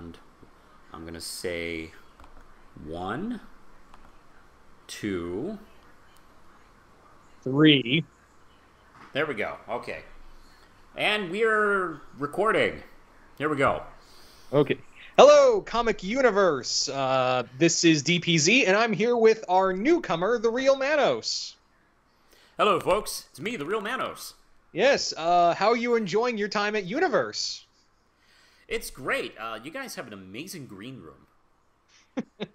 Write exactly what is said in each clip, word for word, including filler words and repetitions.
and I'm gonna say one, two, three. There we go. Okay. And we're recording. Here we go. Okay. Hello, Comic Universe. Uh, this is D P Z, and I'm here with our newcomer, The Real Manos. Hello, folks. It's me, The Real Manos. Yes. Uh, how are you enjoying your time at Universe? It's great. Uh, you guys have an amazing green room.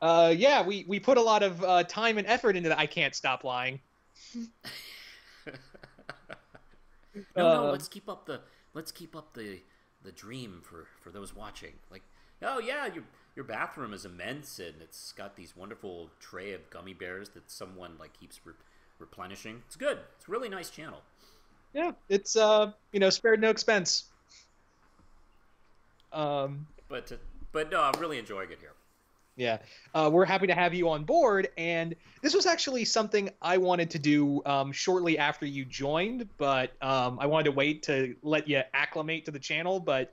uh, yeah, we, we put a lot of uh, time and effort into that. I can't stop lying. No, no, uh, let's keep up the let's keep up the the dream for for those watching. Like, oh yeah, your your bathroom is immense and it's got these wonderful tray of gummy bears that someone like keeps re replenishing. It's good. It's a really nice channel. Yeah, it's uh, you know, spared no expense. Um, but uh, but no, I'm really enjoying it here. Yeah, uh, we're happy to have you on board, and this was actually something I wanted to do um, shortly after you joined, but um, I wanted to wait to let you acclimate to the channel, but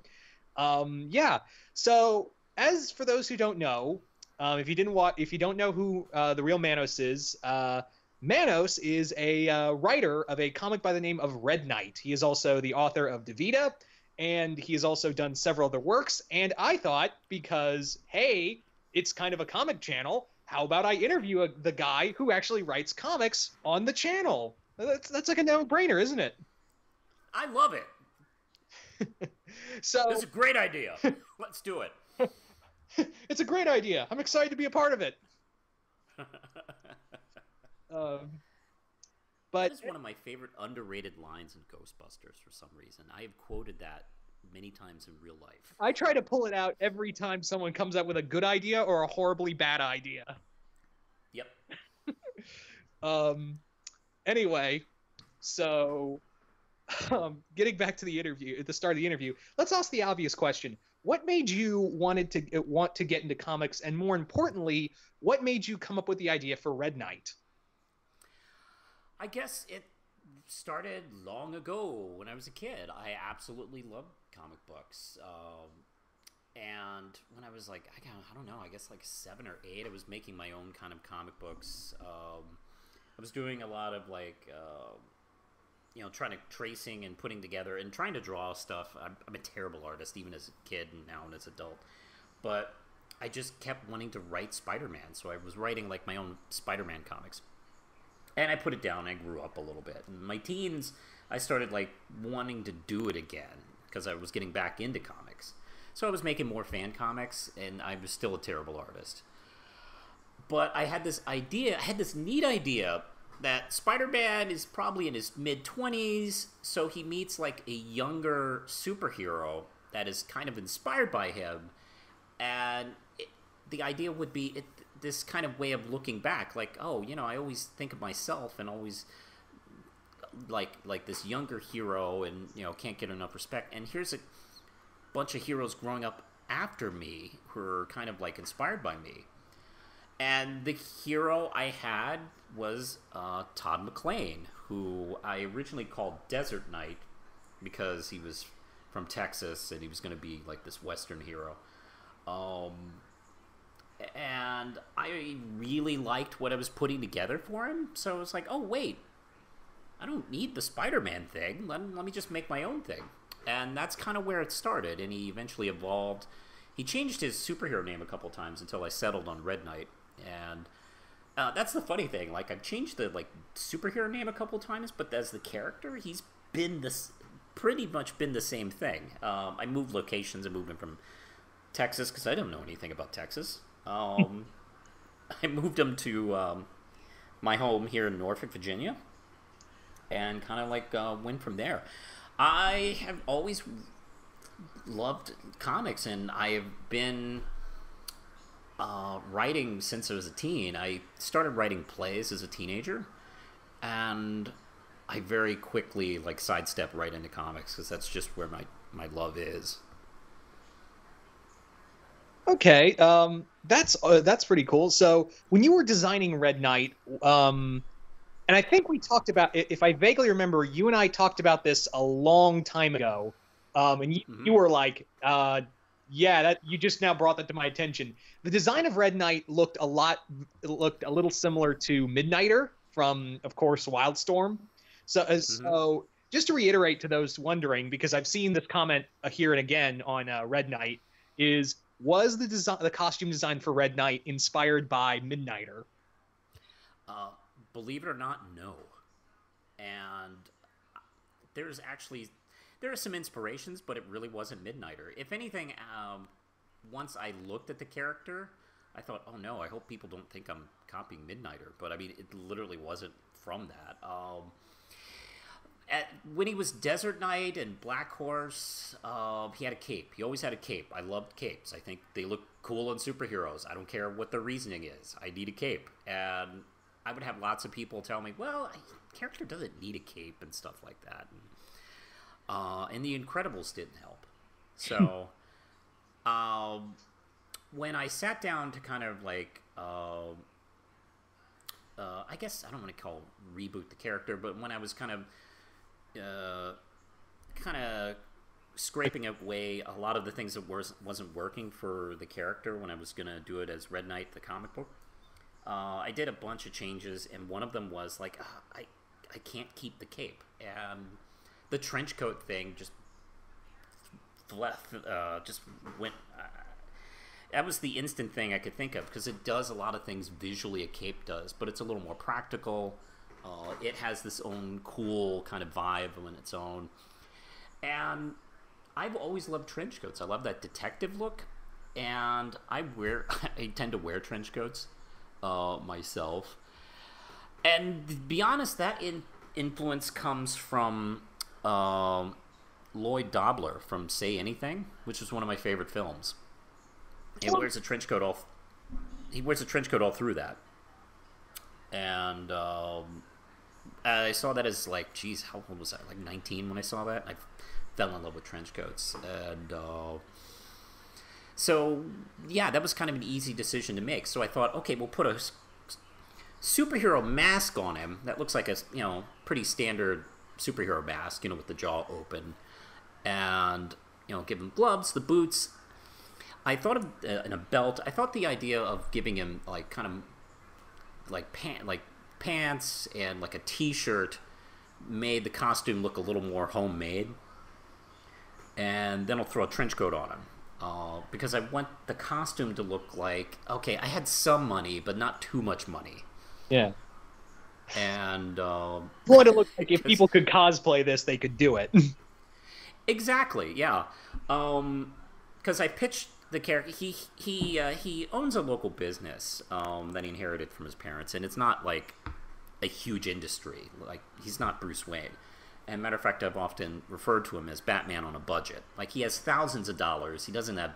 um, yeah. So, as for those who don't know, uh, if you didn't watch, if you don't know who uh, The Real Manos is, uh, Manos is a uh, writer of a comic by the name of Red Knight. He is also the author of DiVita, and he has also done several other works, and I thought, because, hey, it's kind of a comic channel. How about I interview a, the guy who actually writes comics on the channel? That's, that's like a no-brainer, isn't it? I love it. So this is a great idea. Let's do it. It's a great idea. I'm excited to be a part of it. um, but that is one of my favorite underrated lines in Ghostbusters for some reason. I have quoted that many times in real life. I try to pull it out every time someone comes up with a good idea or a horribly bad idea. Yep. um, anyway, so um, getting back to the interview, at the start of the interview, let's ask the obvious question. What made you wanted to want to get into comics? And more importantly, what made you come up with the idea for Red Knight? I guess it started long ago when I was a kid. I absolutely loved comic books. Um, and when I was like, I don't, I don't know, I guess like seven or eight, I was making my own kind of comic books. Um, I was doing a lot of like, uh, you know, trying to tracing and putting together and trying to draw stuff. I'm, I'm a terrible artist, even as a kid and now as an adult. But I just kept wanting to write Spider-Man. So I was writing like my own Spider-Man comics. And I put it down. I grew up a little bit. In my teens, I started like wanting to do it again because I was getting back into comics. So I was making more fan comics, and I was still a terrible artist. But I had this idea. I had this neat idea that Spider-Man is probably in his mid twenties, so he meets like a younger superhero that is kind of inspired by him, and it, the idea would be it. This kind of way of looking back, like, oh, you know, I always think of myself and always like like this younger hero and, you know, can't get enough respect. And here's a bunch of heroes growing up after me who are kind of like inspired by me. And the hero I had was uh, Todd McClain, who I originally called Desert Knight because he was from Texas and he was going to be like this Western hero. Um... And I really liked what I was putting together for him. So I was like, oh, wait, I don't need the Spider-Man thing. Let, let me just make my own thing. And that's kind of where it started. And he eventually evolved. He changed his superhero name a couple times until I settled on Red Knight. And uh, that's the funny thing. Like, I've changed the like superhero name a couple times, but as the character, he's been this pretty much been the same thing. Um, I moved locations and moved him from Texas because I didn't know anything about Texas. Um, I moved him to um, my home here in Norfolk, Virginia, and kind of like uh, went from there. I have always loved comics, and I have been uh, writing since I was a teen. I started writing plays as a teenager, and I very quickly like sidestep right into comics because that's just where my, my love is. Okay, um, that's uh, that's pretty cool. So when you were designing Red Knight, um, and I think we talked about, if I vaguely remember, you and I talked about this a long time ago, um, and you, mm-hmm. you were like, uh, Yeah, that you just now brought that to my attention. The design of Red Knight looked a lot looked a little similar to Midnighter from, of course, Wildstorm. So, mm-hmm. so just to reiterate to those wondering, because I've seen this comment here and again on uh, Red Knight, is was the design the costume design for Red Knight inspired by Midnighter? Uh, believe it or not, no. And there's actually. There are some inspirations, but it really wasn't Midnighter. If anything, um, once I looked at the character, I thought, oh no, I hope people don't think I'm copying Midnighter. But I mean, it literally wasn't from that. Um, at, when he was Desert Knight and Black Horse, uh, he had a cape. He always had a cape. I loved capes. I think they look cool on superheroes. I don't care what their reasoning is. I need a cape. And I would have lots of people tell me, well, a character doesn't need a cape and stuff like that. And, Uh, and The Incredibles didn't help. So um, when I sat down to kind of like, uh, uh, I guess I don't want to call reboot the character, but when I was kind of, uh, kind of scraping away a lot of the things that was, wasn't working for the character when I was going to do it as Red Knight, the comic book, uh, I did a bunch of changes. And one of them was like, oh, I, I can't keep the cape. And the trench coat thing just left, uh, just went. Uh, that was the instant thing I could think of because it does a lot of things visually a cape does, but it's a little more practical. Uh, it has this own cool kind of vibe on its own. And I've always loved trench coats. I love that detective look, and I wear. I tend to wear trench coats uh, myself. And to be honest, that in influence comes from. Um, Lloyd Dobler from Say Anything, which was one of my favorite films. He wears a trench coat all. He wears a trench coat all through that, and um, I saw that as like, geez, how old was I? Like nineteen when I saw that. I fell in love with trench coats, and uh, so yeah, that was kind of an easy decision to make. So I thought, okay, we'll put a superhero mask on him that looks like a you know pretty standard. Superhero mask, you know, with the jaw open, and you know, give him gloves, the boots. I thought of uh, and a belt. I thought the idea of giving him like kind of like pant, like pants and like a T-shirt made the costume look a little more homemade. And then I'll throw a trench coat on him uh, because I want the costume to look like okay, I had some money, but not too much money. Yeah. And um, well, it looks like if people could cosplay this, they could do it. Exactly, yeah. Um, because I pitched the character. He he uh, he owns a local business um, that he inherited from his parents, and it's not like a huge industry. Like he's not Bruce Wayne. And matter of fact, I've often referred to him as Batman on a budget. Like he has thousands of dollars. He doesn't have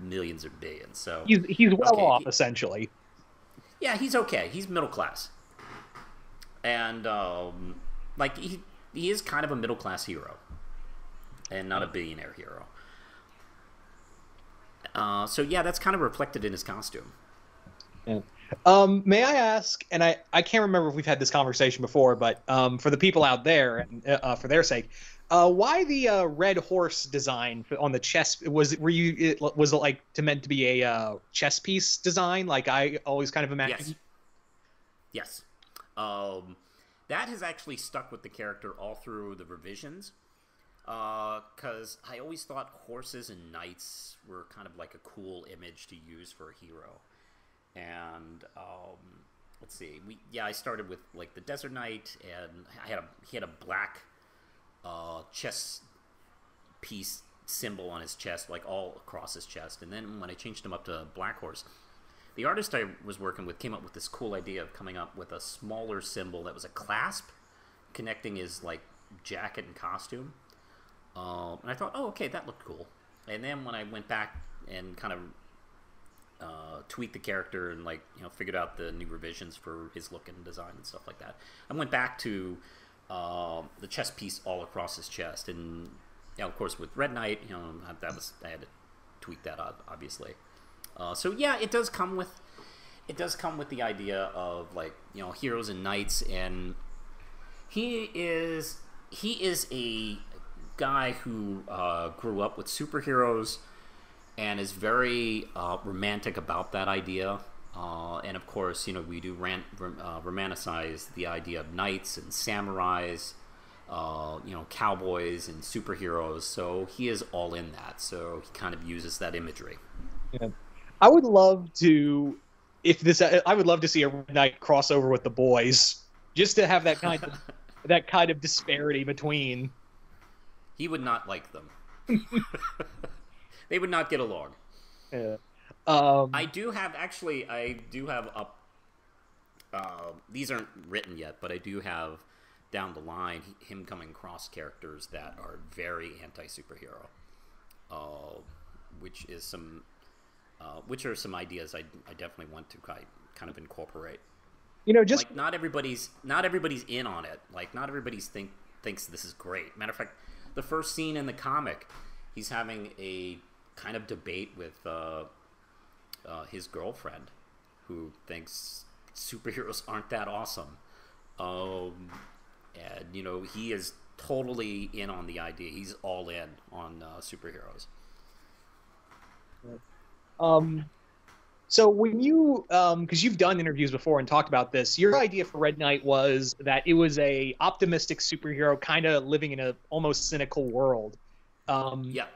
millions or billions. So he's he's well okay, off he, essentially. Yeah, he's okay. He's middle class. And, um, like, he, he is kind of a middle-class hero and not a billionaire hero. Uh, so, yeah, that's kind of reflected in his costume. Yeah. Um, may I ask, and I, I can't remember if we've had this conversation before, but um, for the people out there, uh, for their sake, uh, why the uh, red horse design on the chest? Was it, were you, it, was it like to meant to be a uh, chess piece design? Like I always kind of imagined? Yes. Yes. Um, that has actually stuck with the character all through the revisions, because uh, I always thought horses and knights were kind of like a cool image to use for a hero. And um, let's see, we yeah, I started with like the Desert Knight, and I had a he had a black uh, chess piece symbol on his chest, like all across his chest. And then when I changed him up to Black Horse. The artist I was working with came up with this cool idea of coming up with a smaller symbol that was a clasp connecting his like jacket and costume. Um, and I thought, oh, okay, that looked cool. And then when I went back and kind of uh, tweaked the character and like you know figured out the new revisions for his look and design and stuff like that, I went back to uh, the chest piece all across his chest. And you know, of course, with Red Knight, you know, that was I had to tweak that out, obviously. Uh, so yeah, it does come with, it does come with the idea of like you know heroes and knights, and he is he is a guy who uh, grew up with superheroes and is very uh, romantic about that idea. Uh, and of course, you know, we do rant, uh, romanticize the idea of knights and samurais, uh, you know, cowboys and superheroes. So he is all in that. So he kind of uses that imagery. Yeah. I would love to, if this, I would love to see a Red Knight crossover with The Boys, just to have that kind of, that kind of disparity between. He would not like them. They would not get along. Yeah. Um, I do have, actually, I do have up, uh, these aren't written yet, but I do have down the line him coming across characters that are very anti-superhero, uh, which is some, uh, which are some ideas I, I definitely want to kind of incorporate. You know, just like not everybody's, not everybody's in on it. Like not everybody's think, thinks this is great. Matter of fact, the first scene in the comic, he's having a kind of debate with, uh, Uh, his girlfriend, who thinks superheroes aren't that awesome, um, and you know he is totally in on the idea. He's all in on uh, superheroes. Um, so when you, um, because you've done interviews before and talked about this, your idea for Red Knight was that it was a optimistic superhero, kind of living in a almost cynical world. Um, yeah,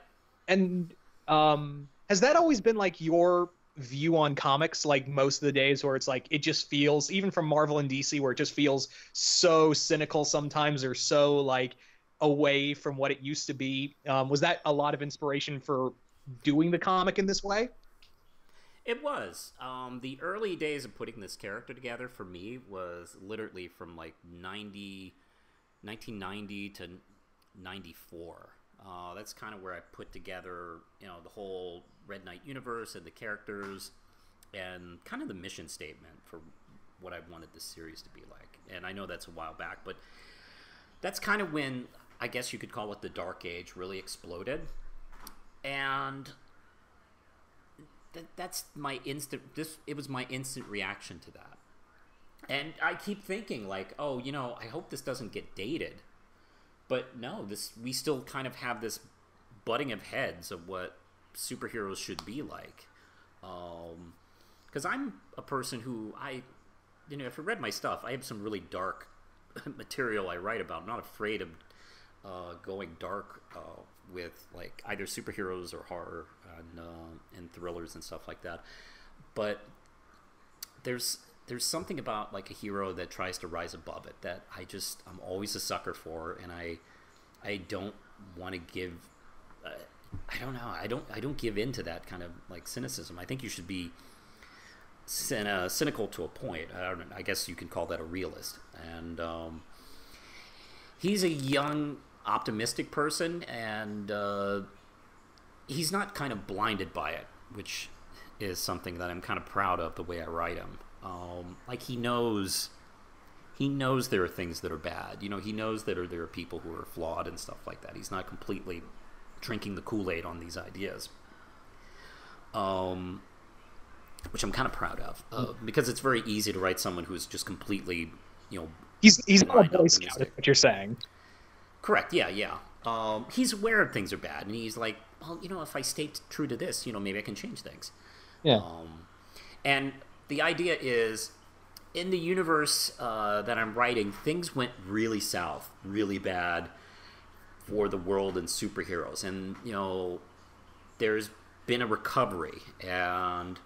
and um, has that always been like your view on comics, like most of the days where it's like it just feels, even from Marvel and D C, where it just feels so cynical sometimes or so like away from what it used to be? Um, was that a lot of inspiration for doing the comic in this way? It was. Um, the early days of putting this character together for me was literally from like nineteen ninety to ninety-four. Uh, that's kind of where I put together, you know, the whole Red Knight universe and the characters and kind of the mission statement for what I wanted this series to be like. And I know that's a while back, but that's kind of when, I guess you could call it the Dark Age, really exploded. And th that's my instant, this, it was my instant reaction to that. And I keep thinking like, oh, you know, I hope this doesn't get dated. But no, this, we still kind of have this butting of heads of what superheroes should be like. Um, because I'm a person who, I, you know, if you read my stuff, I have some really dark material I write about. I'm not afraid of uh, going dark uh, with like either superheroes or horror and, uh, and thrillers and stuff like that. But there's... there's something about like a hero that tries to rise above it that I just, I'm always a sucker for. And I, I don't want to give, uh, I don't know. I don't, I don't give in to that kind of like cynicism. I think you should be cyn uh, cynical to a point. I don't know. I guess you can call that a realist. And, um, he's a young, optimistic person, and, uh, he's not kind of blinded by it, which is something that I'm kind of proud of the way I write him. Um, like he knows, he knows there are things that are bad. You know, he knows that are, there are people who are flawed and stuff like that. He's not completely drinking the Kool-Aid on these ideas, um, which I'm kind of proud of, uh, because it's very easy to write someone who's just completely, you know, he's he's not a Boy Scout, is what you're saying. Correct. Yeah, yeah. Um, he's aware things are bad, and he's like, well, you know, if I stay true to this, you know, maybe I can change things. Yeah. Um, and the idea is, in the universe uh, that I'm writing, things went really south, really bad for the world and superheroes. And, you know, there's been a recovery. And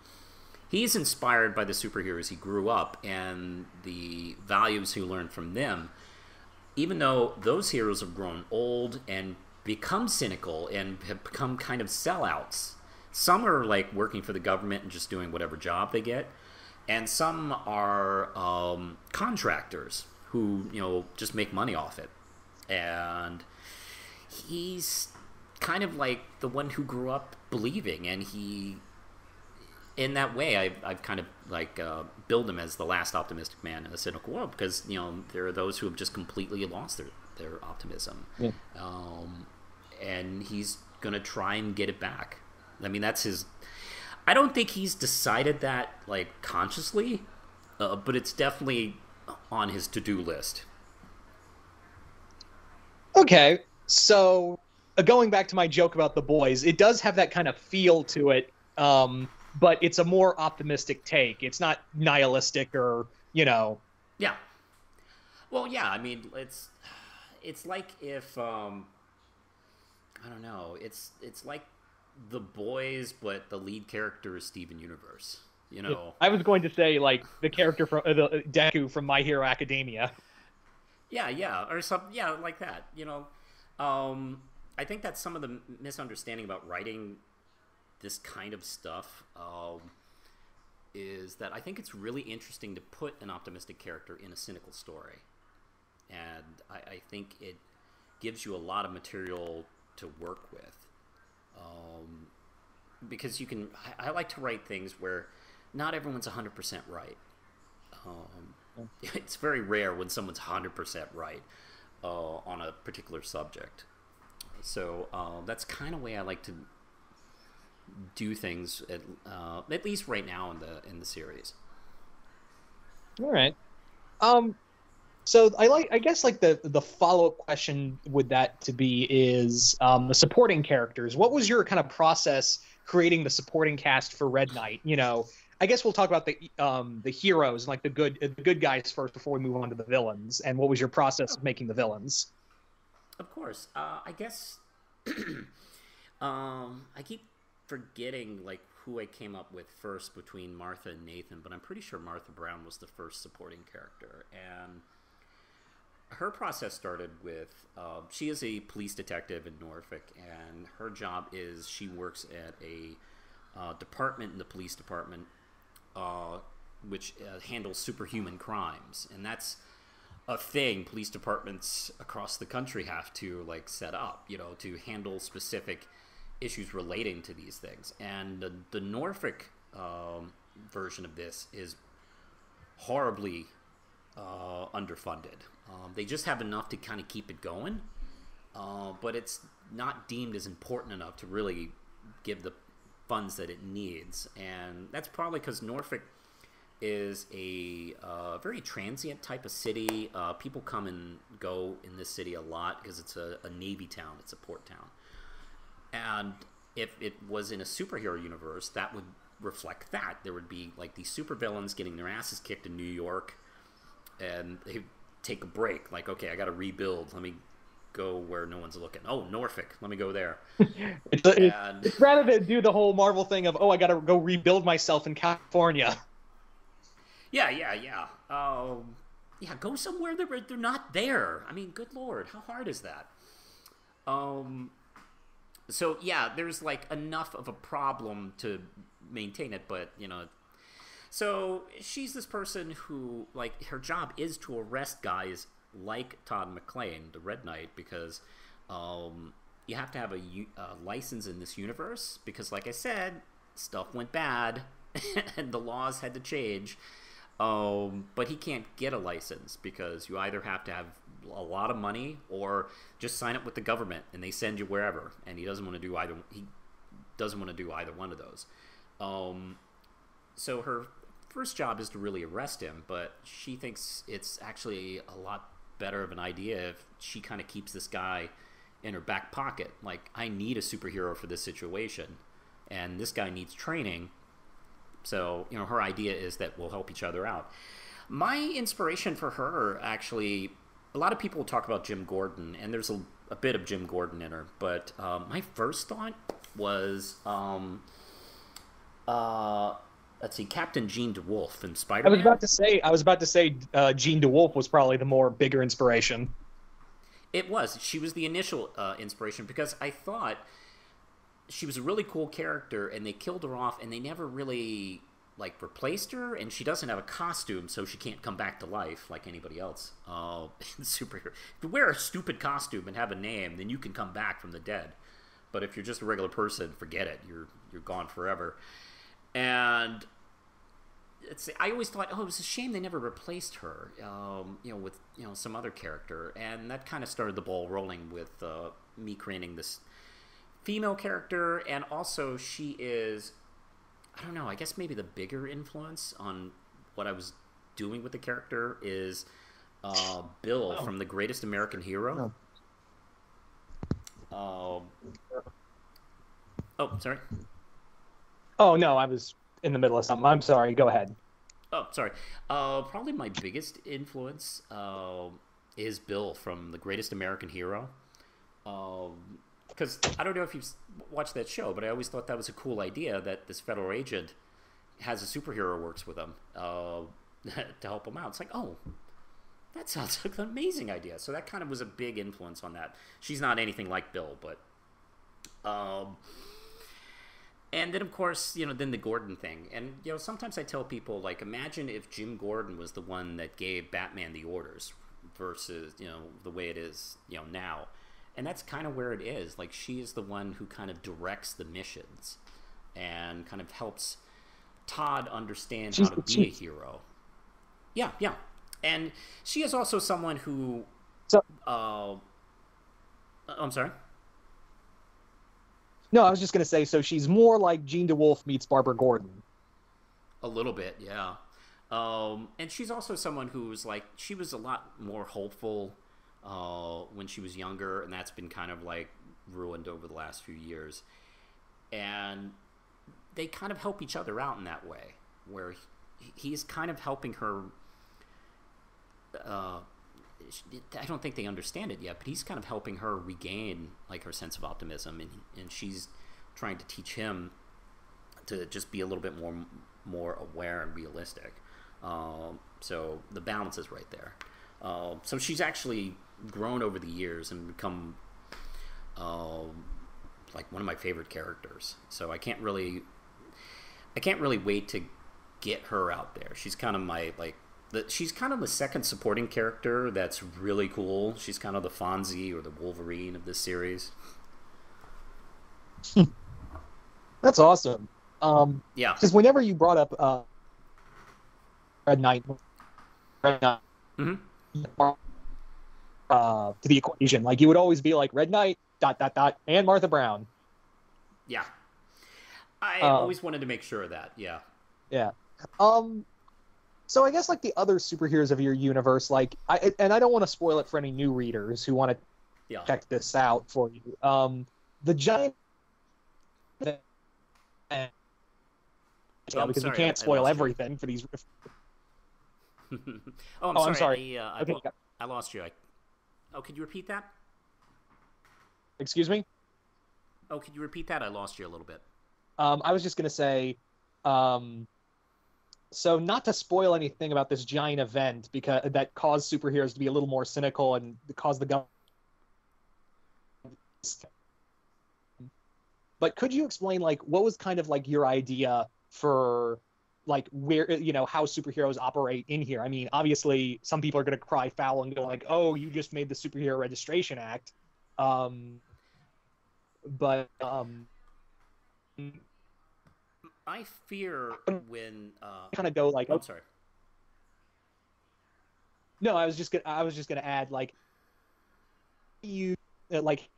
he's inspired by the superheroes he grew up and the values he learned from them, even though those heroes have grown old and become cynical and have become kind of sellouts. Some are, like, working for the government and just doing whatever job they get. And some are um, contractors who, you know, just make money off it. And he's kind of like the one who grew up believing. And he, in that way, I've, I've kind of like uh, billed him as the last optimistic man in a cynical world, because, you know, there are those who have just completely lost their, their optimism. Yeah. Um, and he's going to try and get it back. I mean, that's his... I don't think he's decided that, like, consciously, uh, but it's definitely on his to-do list. Okay, so going back to my joke about The Boys, it does have that kind of feel to it, um, but it's a more optimistic take. It's not nihilistic or, you know. Yeah. Well, yeah, I mean, it's it's like if, um, I don't know, it's it's like The Boys, but the lead character is Steven Universe, you know. I was going to say, like, the character from, uh, the Deku from My Hero Academia. Yeah, yeah, or something, yeah, like that, you know. Um, I think that's some of the misunderstanding about writing this kind of stuff, um, is that I think it's really interesting to put an optimistic character in a cynical story. And I, I think it gives you a lot of material to work with. Um, because you can, I, I like to write things where not everyone's one hundred percent right. Um, it's very rare when someone's one hundred percent right uh, on a particular subject. So uh, that's kind of the way I like to do things, at, uh, at least right now in the in the series. All right. Um, so I like, I guess, like the the follow up question with that to be is um, the supporting characters. What was your kind of process creating the supporting cast for Red Knight? You know, I guess we'll talk about the um, the heroes and like the good the good guys first before we move on to the villains. And what was your process of making the villains? Of course, uh, I guess um, I keep forgetting like who I came up with first between Martha and Nathan, but I'm pretty sure Martha Brown was the first supporting character, and her process started with uh, she is a police detective in Norfolk, and her job is she works at a uh, department in the police department uh, which uh, handles superhuman crimes, and that's a thing police departments across the country have to like set up, you know, to handle specific issues relating to these things. And the, the Norfolk um, version of this is horribly uh, underfunded. Um, they just have enough to kind of keep it going, uh, but it's not deemed as important enough to really give the funds that it needs. And that's probably because Norfolk is a uh, very transient type of city. Uh, people come and go in this city a lot because it's a, a Navy town. It's a port town. And if it was in a superhero universe, that would reflect that. There would be like these supervillains getting their asses kicked in New York, and they take a break. Like, okay, I got to rebuild. Let me go where no one's looking. Oh, Norfolk. Let me go there. it's, and... it's rather than do the whole Marvel thing of, oh, I got to go rebuild myself in California. Yeah, yeah, yeah. Um, yeah, go somewhere that they're, they're not there. I mean, good Lord, how hard is that? Um, so, yeah, there's, like, enough of a problem to maintain it, but, you know. So she's this person who, like, her job is to arrest guys like Todd McClain, the Red Knight, because um, you have to have a, a license in this universe because, like I said, stuff went bad and the laws had to change. Um, but he can't get a license because you either have to have a lot of money or just sign up with the government and they send you wherever. And he doesn't want to do either. He doesn't want to do either one of those. Um, so her first job is to really arrest him, but she thinks it's actually a lot better of an idea if she kind of keeps this guy in her back pocket. Like, I need a superhero for this situation, and this guy needs training. So, you know, her idea is that we'll help each other out. My inspiration for her, actually, a lot of people talk about Jim Gordon, and there's a, a bit of Jim Gordon in her, but um, my first thought was, um, uh, let's see, Captain Jean DeWolff from Spider-Man. I was about to say, I was about to say uh, Jean DeWolff was probably the more bigger inspiration. It was. She was the initial uh, inspiration, because I thought... she was a really cool character, and they killed her off, and they never really, like, replaced her, and she doesn't have a costume, so she can't come back to life like anybody else. Uh, superhero. If you wear a stupid costume and have a name, then you can come back from the dead. But if you're just a regular person, forget it. You're you're gone forever. And it's, I always thought, oh, it was a shame they never replaced her, um, you know, with you know some other character. And that kind of started the ball rolling with uh, me creating this... female character, and also she is, I don't know, I guess maybe the bigger influence on what I was doing with the character is uh, Bill oh. from The Greatest American Hero. Oh. Um, oh, sorry. Oh, no, I was in the middle of something. I'm sorry. Go ahead. Oh, sorry. Uh, probably my biggest influence uh, is Bill from The Greatest American Hero. Um, because I don't know if you've watched that show, but I always thought that was a cool idea that this federal agent has a superhero works with him uh, to help him out. It's like, oh, that sounds like an amazing idea. So that kind of was a big influence on that. She's not anything like Bill, but... Um, and then, of course, you know, then the Gordon thing. And, you know, sometimes I tell people, like, imagine if Jim Gordon was the one that gave Batman the orders versus, you know, the way it is, you know, now. And that's kind of where it is. Like, she is the one who kind of directs the missions and kind of helps Todd understand she's how to be a hero. Yeah, yeah. And she is also someone who... So, uh, I'm sorry? No, I was just going to say, so she's more like Jean DeWolff meets Barbara Gordon. A little bit, yeah. Um, and she's also someone who's like, she was a lot more hopeful uh, when she was younger, and that's been kind of like ruined over the last few years. And they kind of help each other out in that way, where he, he's kind of helping her... Uh, I don't think they understand it yet, but he's kind of helping her regain like her sense of optimism, and and she's trying to teach him to just be a little bit more more aware and realistic. Um, so the balance is right there. Uh, so she's actually grown over the years and become uh, like one of my favorite characters. So I can't really I can't really wait to get her out there. She's kind of my like. That she's kind of the second supporting character that's really cool. She's kind of the Fonzie or the Wolverine of this series. That's awesome. Um, yeah. Because whenever you brought up uh, Red Knight, Red Knight mm-hmm. uh, to the equation, like you would always be like Red Knight, dot, dot, dot, and Martha Brown. Yeah. I uh, always wanted to make sure of that. Yeah. Yeah. Um... So I guess like the other superheroes of your universe, like I and I don't want to spoil it for any new readers who want to yeah. check this out for you. Um, the giant, yeah, oh, because sorry, we can't spoil everything you. for these. oh, I'm oh, sorry. I'm sorry. I, uh, I, okay. lo I lost you. I... Oh, could you repeat that? Excuse me. Oh, could you repeat that? I lost you a little bit. Um, I was just gonna say. Um, So not to spoil anything about this giant event because that caused superheroes to be a little more cynical and caused the government. But could you explain like what was kind of like your idea for like where, you know, how superheroes operate in here? I mean, obviously some people are going to cry foul and go like, oh, you just made the Superhero Registration Act. Um, but... Um, I fear when uh, kind of go like. I'm oh. sorry. No, I was just gonna. I was just gonna add like. You like,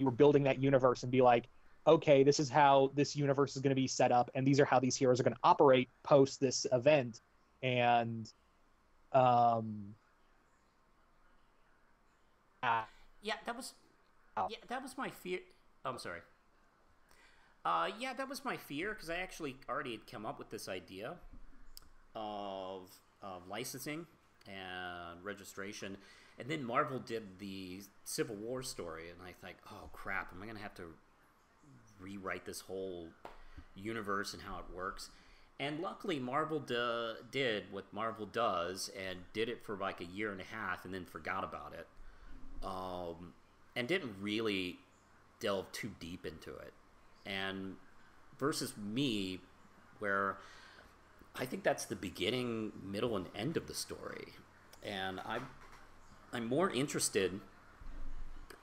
you were building that universe and be like, okay, this is how this universe is going to be set up, and these are how these heroes are going to operate post this event, and, um. Uh, yeah, that was. Yeah, that was my fear. Oh, I'm sorry. Uh, yeah, that was my fear, because I actually already had come up with this idea of, of licensing and registration, and then Marvel did the Civil War story, and I think, oh crap, am I going to have to rewrite this whole universe and how it works? And luckily Marvel did what Marvel does, and did it for like a year and a half, and then forgot about it, um, and didn't really delve too deep into it. And versus me, where I think that's the beginning, middle, and end of the story. And I, I'm more interested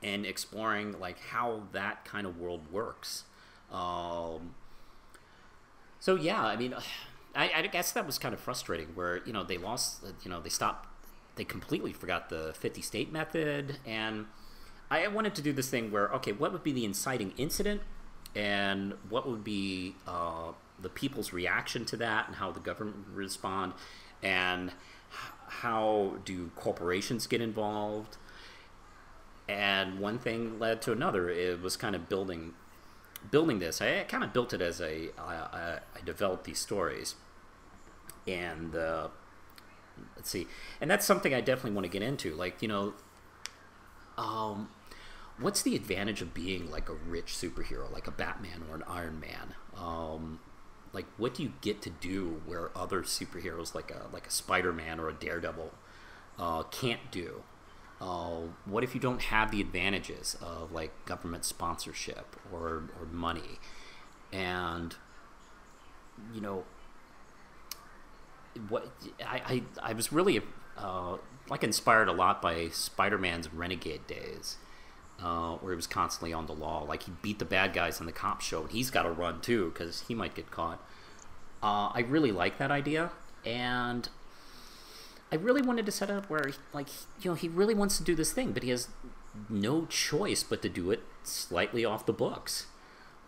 in exploring like how that kind of world works. Um, so yeah, I mean, I, I guess that was kind of frustrating where, you know, they lost, you know, they stopped, they completely forgot the fifty state method. And I wanted to do this thing where, okay, what would be the inciting incident? And what would be uh, the people's reaction to that, and how the government would respond, and how do corporations get involved? and one thing led to another. It was kind of building building this. I kind of built it as a, I, I developed these stories. And uh, let's see, and that's something I definitely want to get into. Like, you know, um, what's the advantage of being like a rich superhero, like a Batman or an Iron Man? Um, like, what do you get to do where other superheroes, like a like a Spider-Man or a Daredevil, uh, can't do? Uh, what if you don't have the advantages of like government sponsorship or or money, and you know? What I, I I was really uh, like inspired a lot by Spider-Man's Renegade days, uh, where he was constantly on the law. Like, he beat the bad guys in the cop show, and he's got to run too because he might get caught. Uh, I really like that idea, and I really wanted to set up where he, like you know he really wants to do this thing, but he has no choice but to do it slightly off the books,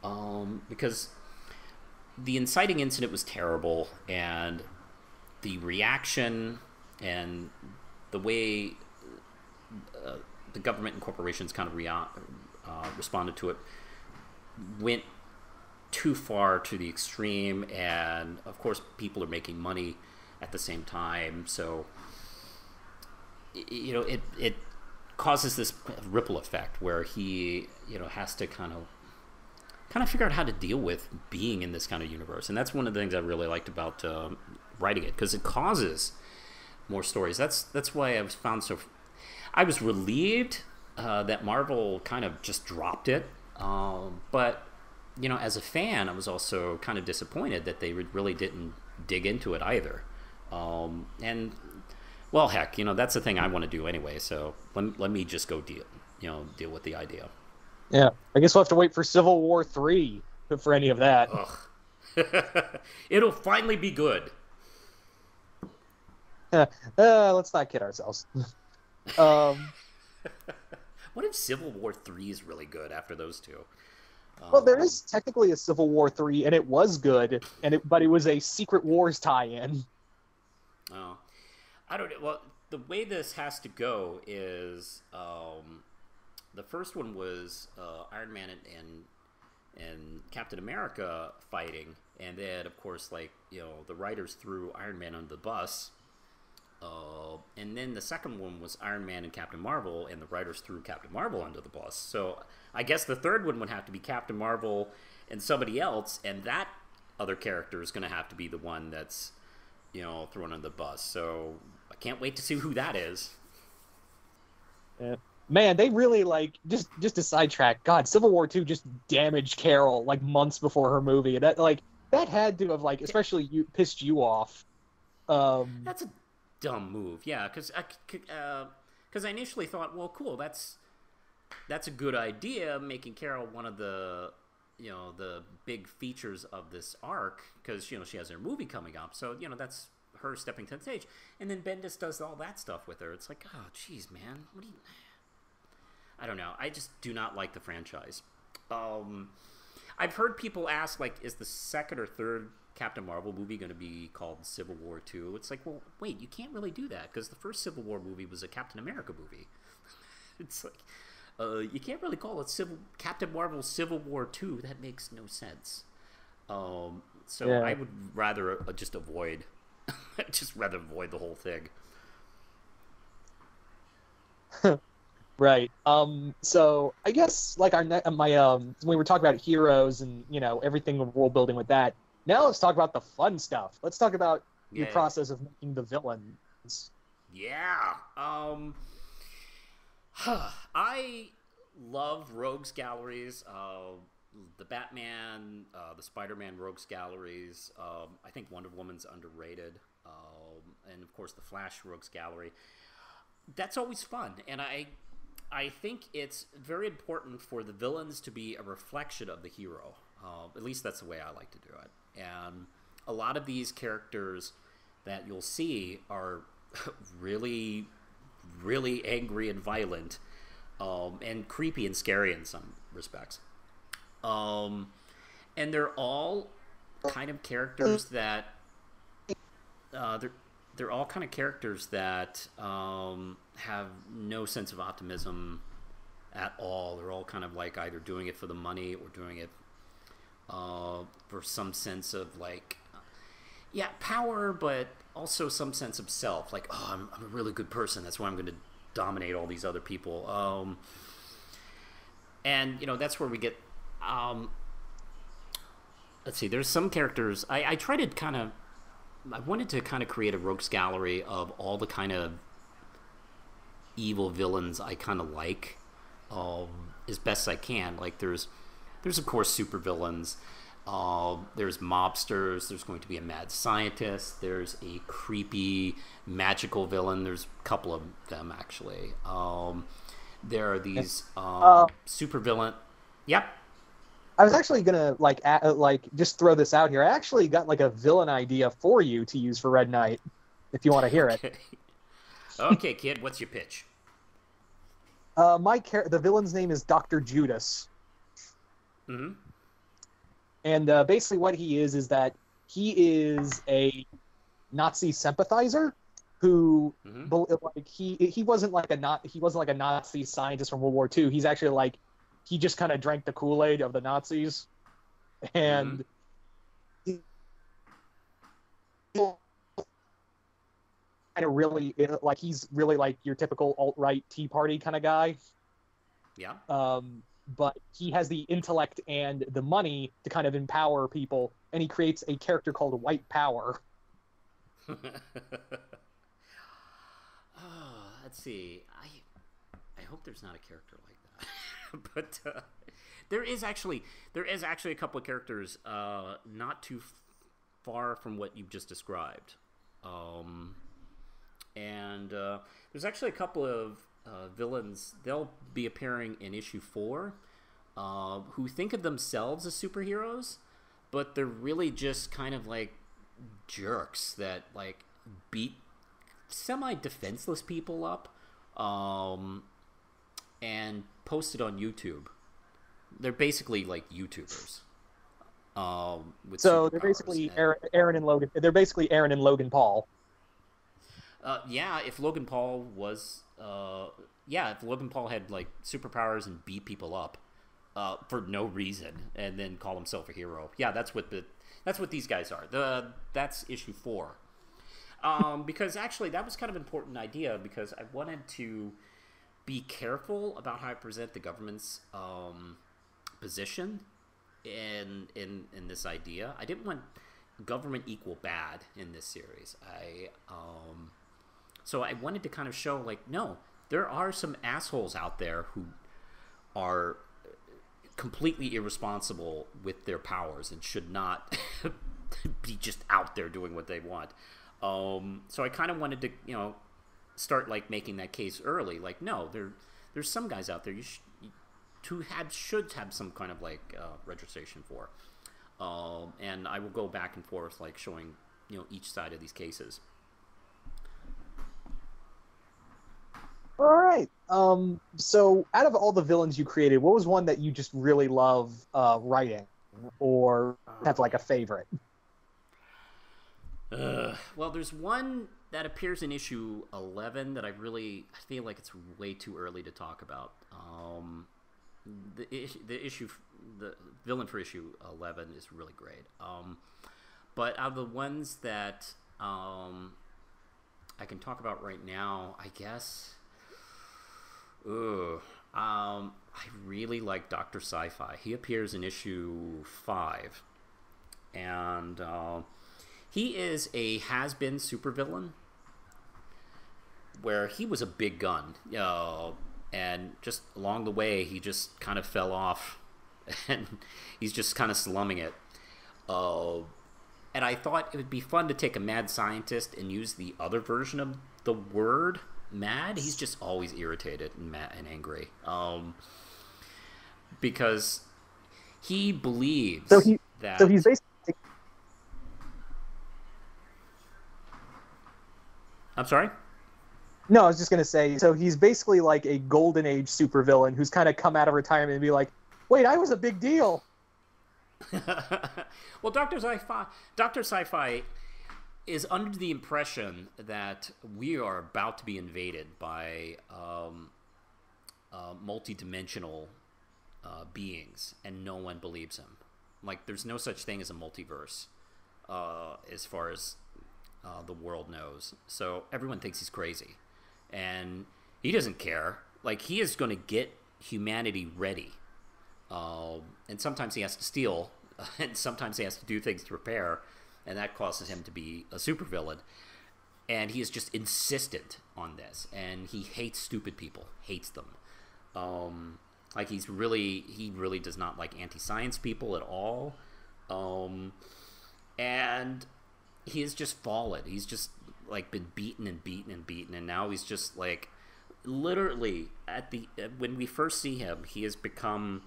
um, because the inciting incident was terrible, and the reaction and the way uh, the government and corporations kind of re uh, responded to it went too far to the extreme, and of course people are making money at the same time, so you know it it causes this ripple effect where he you know has to kind of kind of figure out how to deal with being in this kind of universe. And that's one of the things I really liked about um, writing it, because it causes more stories. That's that's why I was found so. I was relieved uh, that Marvel kind of just dropped it, um, but you know, as a fan, I was also kind of disappointed that they really didn't dig into it either. Um, and well, heck, you know, that's the thing I want to do anyway. So let let me just go deal, you know, deal with the idea. Yeah, I guess we'll have to wait for Civil War three for any of that. Ugh. It'll finally be good. Uh, let's not kid ourselves. um, what if Civil War three is really good after those two? Well, um, there is technically a Civil War three, and it was good, and it, but it was a Secret Wars tie-in. Oh, I don't know. Well, the way this has to go is um, the first one was uh, Iron Man and, and and Captain America fighting, and then of course, like you know, the writers threw Iron Man under the bus. Uh, and then the second one was Iron Man and Captain Marvel, and the writers threw Captain Marvel under the bus. So I guess the third one would have to be Captain Marvel and somebody else, and that other character is going to have to be the one that's, you know, thrown under the bus. So I can't wait to see who that is. Yeah. Man, they really, like, just just to sidetrack, God, Civil War two just damaged Carol, like, months before her movie. That, like, that had to have, like, especially you pissed you off. Um, that's a dumb move, yeah, because I, uh, I initially thought, well, cool, that's that's a good idea, making Carol one of the, you know, the big features of this arc, because, you know, she has her movie coming up, so, you know, that's her stepping to the stage, and then Bendis does all that stuff with her. It's like, oh, jeez, man, what do you... I don't know, I just do not like the franchise. Um, I've heard people ask, like, is the second or third Captain Marvel movie going to be called Civil War two? It's like, well, wait, you can't really do that, because the first Civil War movie was a Captain America movie. It's like, uh, you can't really call it Civil Captain Marvel Civil War two. That makes no sense. Um, so yeah. I would rather just avoid, just rather avoid the whole thing. Right. Um, so I guess like our my um, when we were talking about heroes and you know everything with world building with that. Now let's talk about the fun stuff. Let's talk about yeah. the process of making the villains. Yeah. Um, I love rogues galleries. Uh, the Batman, uh, the Spider-Man rogues galleries. Um, I think Wonder Woman's underrated. Um, and, of course, the Flash rogues gallery. That's always fun. And I, I think it's very important for the villains to be a reflection of the hero. Uh, at least that's the way I like to do it. And a lot of these characters that you'll see are really, really angry and violent, um, and creepy and scary in some respects. Um, and they're all kind of characters that uh, they're they're all kind of characters that um, have no sense of optimism at all. They're all kind of like either doing it for the money or doing it uh, for some sense of like, yeah, power, but also some sense of self. Like, oh, I'm, I'm a really good person. That's why I'm going to dominate all these other people. Um, and, you know, that's where we get... Um, let's see, there's some characters... I, I tried to kind of... I wanted to kind of create a rogues gallery of all the kind of evil villains I kind of like um, as best I can. Like, there's, there's of course, super villains. Uh, there's mobsters. There's going to be a mad scientist. There's a creepy magical villain. There's a couple of them, actually. Um, there are these um, uh, super villain. Yep. I was actually gonna like uh, like just throw this out here. I actually got like a villain idea for you to use for Red Knight, if you want to hear it. Okay, okay kid, what's your pitch? Uh, my char the villain's name is Doctor Judas. Mm-hmm. And uh, basically, what he is is that he is a Nazi sympathizer who mm-hmm. like he he wasn't like a not he wasn't like a Nazi scientist from World War Two. He's actually like. He just kind of drank the Kool-Aid of the Nazis, and mm. he kind of really like he's really like your typical alt-right Tea Party kind of guy. Yeah. Um, but he has the intellect and the money to kind of empower people, and he creates a character called White Power. oh, let's see. I I hope there's not a character like that. But uh, there is actually there is actually a couple of characters uh, not too f far from what you've just described, um, and uh, there's actually a couple of uh, villains. They'll be appearing in issue four, uh, who think of themselves as superheroes, but they're really just kind of like jerks that like beat semi-defenseless people up. Um, and posted on YouTube. They're basically like YouTubers. Um, with so they're basically Aaron, Aaron and Logan. They're basically Aaron and Logan Paul. Uh, yeah, if Logan Paul was, uh, yeah, if Logan Paul had like superpowers and beat people up uh, for no reason and then call himself a hero. Yeah, that's what the that's what these guys are. The that's issue four. Um, because actually that was kind of an important idea because I wanted to. Be careful about how I present the government's um, position in, in in this idea. I didn't want government equal bad in this series. I um, so I wanted to kind of show like no, there are some assholes out there who are completely irresponsible with their powers and should not be just out there doing what they want. Um, so I kind of wanted to you know. start like making that case early. Like, no, there, there's some guys out there you, sh you to have should have some kind of like uh, registration for. Um, and I will go back and forth like showing you know each side of these cases. All right. Um, so out of all the villains you created, what was one that you just really love uh, writing, or have like a favorite? Uh, well, there's one. That appears in issue eleven that I really I feel like it's way too early to talk about. Um, the issue, the issue, the villain for issue eleven is really great. Um, but out of the ones that um, I can talk about right now, I guess, ooh, um, I really like Doctor Sci-Fi. He appears in issue five, and uh, he is a has-been supervillain. Where he was a big gun, uh, and just along the way he just kind of fell off, and he's just kind of slumming it. Uh, and I thought it would be fun to take a mad scientist and use the other version of the word mad. He's just always irritated and mad and angry, um, because he believes so he, that. So he's basically. I'm sorry. No, I was just going to say, so he's basically like a golden age supervillain who's kind of come out of retirement and be like, wait, I was a big deal. Well, Doctor Sci-Fi, Doctor Sci-Fi is under the impression that we are about to be invaded by um, uh, multi-dimensional uh, beings, and no one believes him. Like, there's no such thing as a multiverse, uh, as far as uh, the world knows. So everyone thinks he's crazy, and he doesn't care. Like, he is going to get humanity ready. Uh, and sometimes he has to steal, and sometimes he has to do things to repair, and that causes him to be a supervillain. And he is just insistent on this, and he hates stupid people, hates them. Um, like, he's really, he really does not like anti-science people at all. Um, and he has just fallen. He's just, like, been beaten and beaten and beaten, and now he's just, like, literally, at the when we first see him, he has become...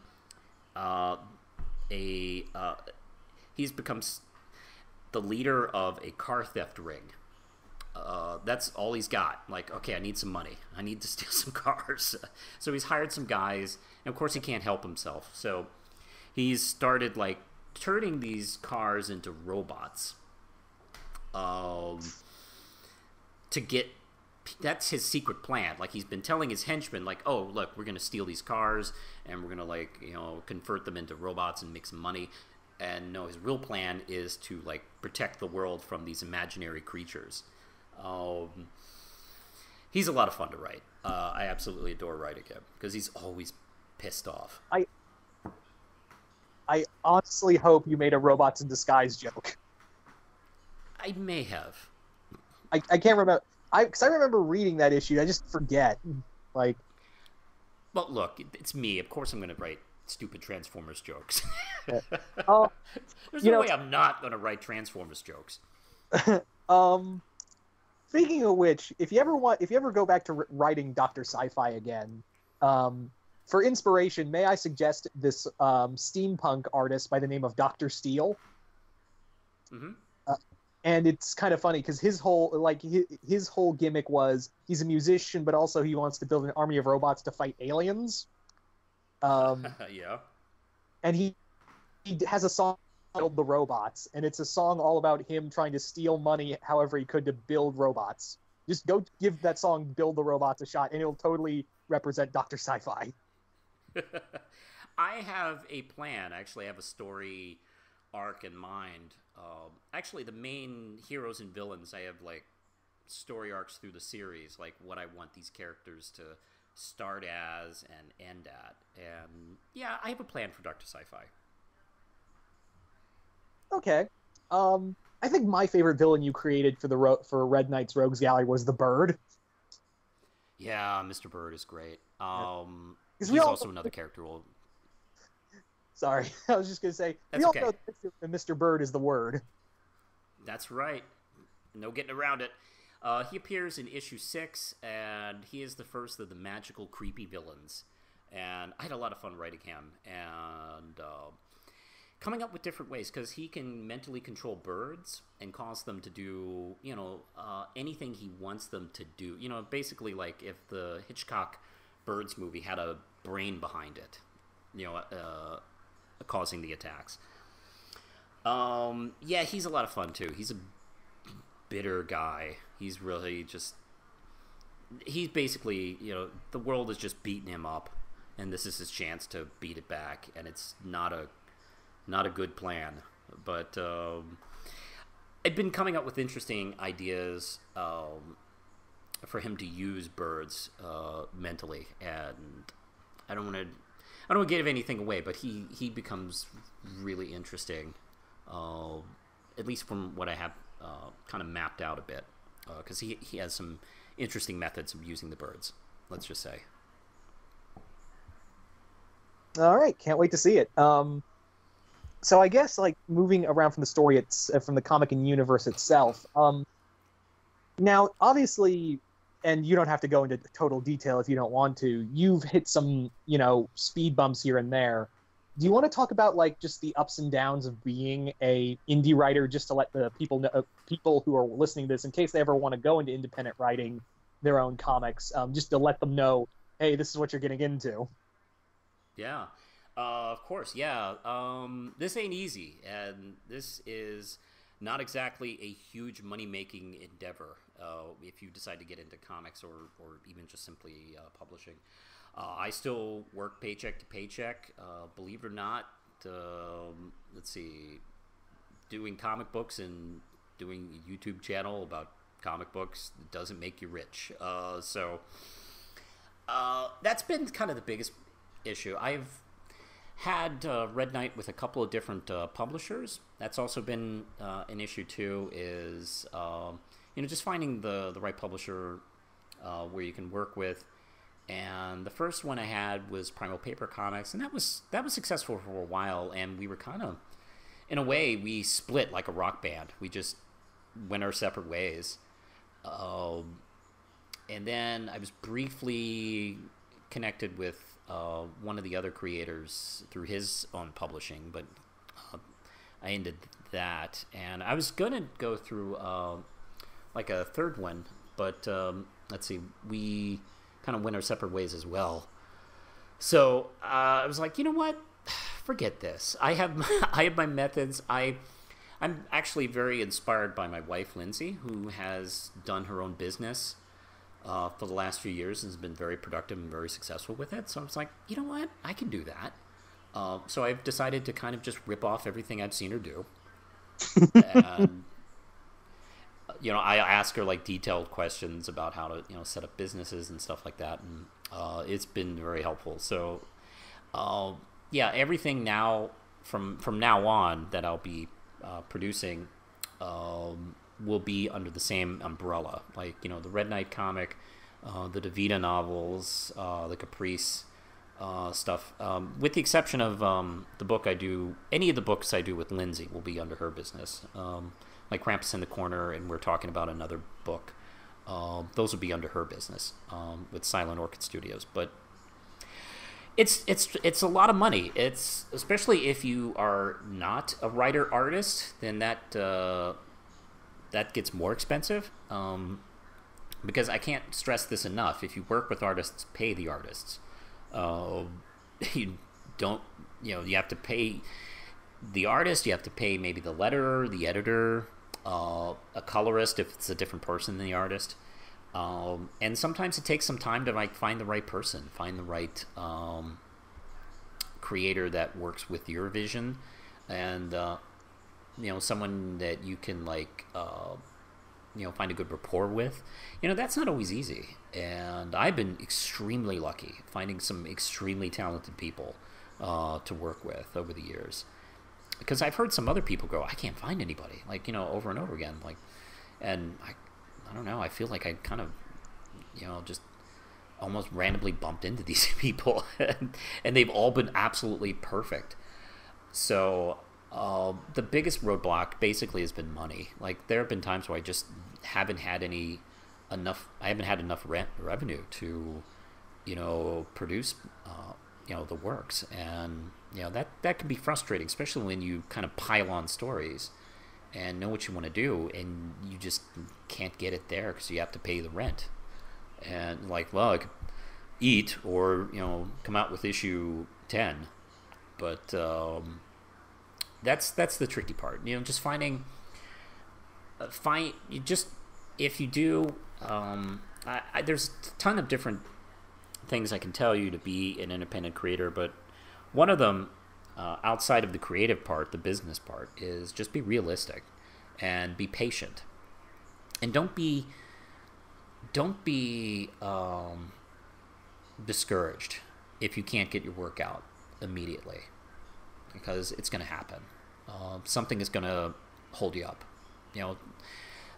Uh, a uh, he's become the leader of a car theft ring. Uh, that's all he's got. Like, okay, I need some money. I need to steal some cars. So he's hired some guys, and of course he can't help himself. So he's started, like, turning these cars into robots. Um, to get that's his secret plan. Like, he's been telling his henchmen, like, oh, look, we're going to steal these cars, and we're going to, like, you know, convert them into robots and make some money. And no, his real plan is to, like, protect the world from these imaginary creatures. Um, he's a lot of fun to write. Uh, I absolutely adore writing him, because he's always pissed off. I, I honestly hope you made a Robots in Disguise joke. I may have. I, I can't remember. I, cause I remember reading that issue. I just forget. Like, well, look, it's me. Of course I'm going to write stupid Transformers jokes. uh, There's no know, way I'm not going to write Transformers jokes. um, speaking of which, if you ever want, if you ever go back to writing Doctor Sci-Fi again, um, for inspiration, may I suggest this um, steampunk artist by the name of Doctor Steele? Mm-hmm. Uh, And it's kind of funny because his whole like his, his whole gimmick was he's a musician, but also he wants to build an army of robots to fight aliens. Um, yeah. And he he has a song called "Build the Robots," and it's a song all about him trying to steal money however he could to build robots. Just go give that song "Build the Robots" a shot, and it'll totally represent Doctor Sci-Fi. I have a plan. I actually have a story arc in mind. Um, actually, the main heroes and villains, I have, like, story arcs through the series, like what I want these characters to start as and end at. And yeah, I have a plan for Doctor Sci-Fi. Okay. Um, I think my favorite villain you created for the ro for Red Knight's Rogues Gallery was the Bird. Yeah, Mister Bird is great. Um, he's we all also another character we'll... Sorry, I was just going to say, That's we all okay. know that Mister Bird is the word. That's right. No getting around it. Uh, he appears in issue six, and he is the first of the magical, creepy villains. And I had a lot of fun writing him and uh, coming up with different ways, because he can mentally control birds and cause them to do, you know, uh, anything he wants them to do. You know, basically like if the Hitchcock Birds movie had a brain behind it, you know, uh... causing the attacks. Um, yeah, he's a lot of fun too. He's a bitter guy. He's really just, he's basically, you know, the world is just beating him up, and this is his chance to beat it back, and it's not a not a good plan. But um, I've been coming up with interesting ideas um, for him to use birds uh, mentally, and I don't want to I don't give anything away, but he, he becomes really interesting, uh, at least from what I have uh, kind of mapped out a bit, because uh, he, he has some interesting methods of using the birds, let's just say. All right, can't wait to see it. Um, so I guess, like, moving around from the story, it's, uh, from the comic and universe itself, um, now, obviously... And you don't have to go into total detail if you don't want to. You've hit some, you know, speed bumps here and there. Do you want to talk about, like, just the ups and downs of being a indie writer, just to let the people know, people who are listening to this, in case they ever want to go into independent writing their own comics, um, just to let them know, hey, this is what you're getting into. Yeah, uh, of course. Yeah, um, this ain't easy, and this is not exactly a huge money-making endeavor. Uh, if you decide to get into comics or, or even just simply uh, publishing. Uh, I still work paycheck to paycheck. Uh, believe it or not, um, let's see, doing comic books and doing a YouTube channel about comic books doesn't make you rich. Uh, so uh, that's been kind of the biggest issue. I've had uh, Red Knight with a couple of different uh, publishers. That's also been uh, an issue too, is uh, you know, just finding the, the right publisher uh, where you can work with. And the first one I had was Primal Paper Comics, and that was that was successful for a while, and we were kind of, in a way, we split like a rock band. We just went our separate ways. Um, and then I was briefly connected with uh, one of the other creators through his own publishing, but uh, I ended that. And I was going to go through uh, like a third one, but um, let's see, we kind of went our separate ways as well. So uh, I was like, you know what? Forget this. I have my, I have my methods. I, I'm actually very inspired by my wife, Lindsay, who has done her own business uh, for the last few years and has been very productive and very successful with it. So I was like, you know what? I can do that. Uh, so I've decided to kind of just rip off everything I've seen her do. And you know, I ask her like detailed questions about how to, you know, set up businesses and stuff like that, and uh, it's been very helpful. So, uh, yeah, everything now from from now on that I'll be uh, producing um, will be under the same umbrella, like you know, the Red Knight comic, uh, the DeVita novels, uh, the Caprice uh, stuff, um, with the exception of um, the book I do, any of the books I do with Lindsay will be under her business. Um, like Krampus in the Corner, and we're talking about another book. Uh, those would be under her business um, with Silent Orchid Studios. But it's it's it's a lot of money. It's especially if you are not a writer artist, then that uh, that gets more expensive. Um, because I can't stress this enough. If you work with artists, pay the artists. Uh, you don't. You know, you have to pay the artist. You have to pay maybe the letterer, the editor. Uh, a colorist if it's a different person than the artist, um, and sometimes it takes some time to like find the right person, find the right um, creator that works with your vision, and uh, you know, someone that you can like uh, you know, find a good rapport with. You know, that's not always easy, and I've been extremely lucky finding some extremely talented people uh, to work with over the years. Because I've heard some other people go, I can't find anybody, like, you know, over and over again, like, and I, I don't know, I feel like I kind of, you know, just almost randomly bumped into these people, and, and they've all been absolutely perfect. So uh, the biggest roadblock basically has been money. Like, there have been times where I just haven't had any enough, I haven't had enough rent revenue to, you know, produce, uh, you know, the works, and you know, that, that can be frustrating, especially when you kind of pile on stories and know what you want to do, and you just can't get it there because you have to pay the rent. And like, well, I could eat or, you know, come out with issue ten. But um, that's that's the tricky part. You know, just finding, uh, find, you just, if you do, um, I, I, there's a ton of different things I can tell you to be an independent creator, but one of them, uh, outside of the creative part, the business part, is just be realistic and be patient, and don't be don't be um, discouraged if you can't get your work out immediately, because it's going to happen. Uh, something is going to hold you up. You know,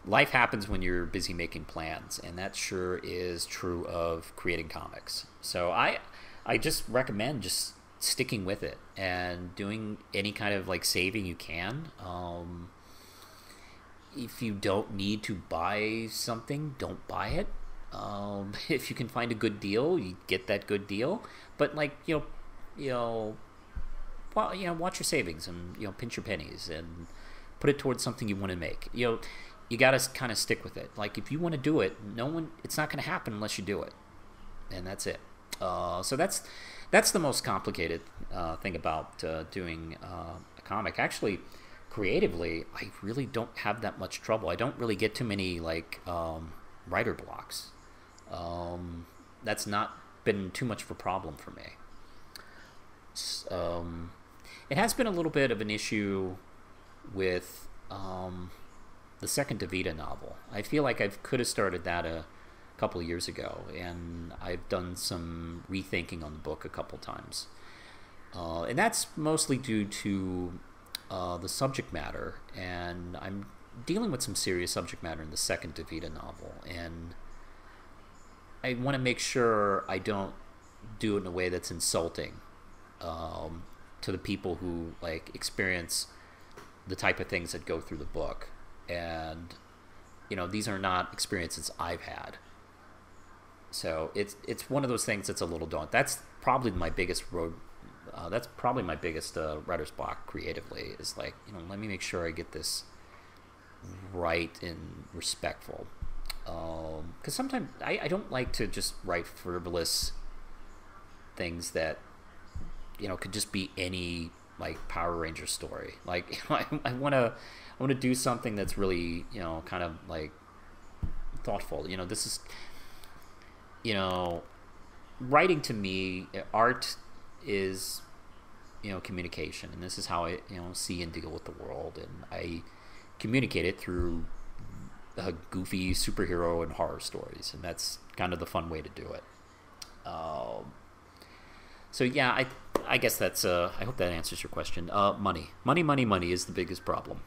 life happens when you're busy making plans, and that sure is true of creating comics. So I I just recommend just sticking with it and doing any kind of like saving you can. Um, if you don't need to buy something, don't buy it. Um, if you can find a good deal, you get that good deal. But like, you know, you know, well, you know, watch your savings, and you know, pinch your pennies and put it towards something you want to make. You know, you got to kind of stick with it. Like, if you want to do it, no one, it's not going to happen unless you do it, and that's it. Uh, so that's that's the most complicated uh, thing about uh, doing uh, a comic. Actually, creatively, I really don't have that much trouble. I don't really get too many like um, writer blocks. Um, that's not been too much of a problem for me. Um, it has been a little bit of an issue with um, the second DeVita novel. I feel like I could have started that a couple of years ago, and I've done some rethinking on the book a couple times. Uh, and that's mostly due to uh, the subject matter, and I'm dealing with some serious subject matter in the second DeVita novel, and I want to make sure I don't do it in a way that's insulting um, to the people who like experience the type of things that go through the book. And you know, these are not experiences I've had, so it's it's one of those things that's a little daunting. That's probably my biggest road. Uh, that's probably my biggest uh, writer's block creatively, is like, you know, let me make sure I get this right and respectful, because um, sometimes I, I don't like to just write frivolous things that, you know, could just be any like Power Ranger story. Like, you know, I want to I want to do something that's really, you know, kind of like thoughtful. You know, this is, you know, writing to me, art is, you know, communication, and this is how I, you know, see and deal with the world, and I communicate it through uh, goofy superhero and horror stories, and that's kind of the fun way to do it. Um, so yeah, I I guess that's uh, I hope that answers your question. Uh, money, money, money, money is the biggest problem.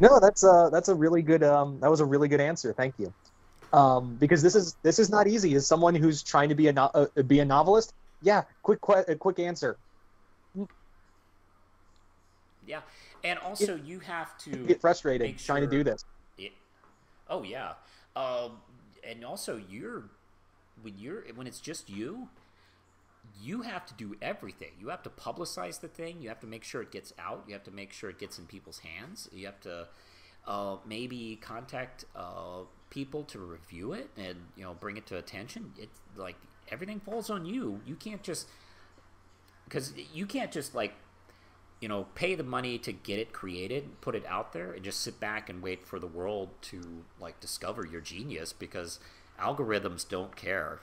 No, that's uh that's a really good um that was a really good answer. Thank you, um because this is this is not easy. As someone who's trying to be a no uh, be a novelist, yeah, quick qu a quick answer. Yeah. And also, you have to get frustrated sure trying to do this. It, oh yeah, um, and also you're when you're when it's just you, you have to do everything. You have to publicize the thing. You have to make sure it gets out. You have to make sure it gets in people's hands. You have to uh, maybe contact uh, people to review it and, you know, bring it to attention. It's like everything falls on you. You can't just because you can't just like, you know, pay the money to get it created, put it out there, and just sit back and wait for the world to like discover your genius, because algorithms don't care,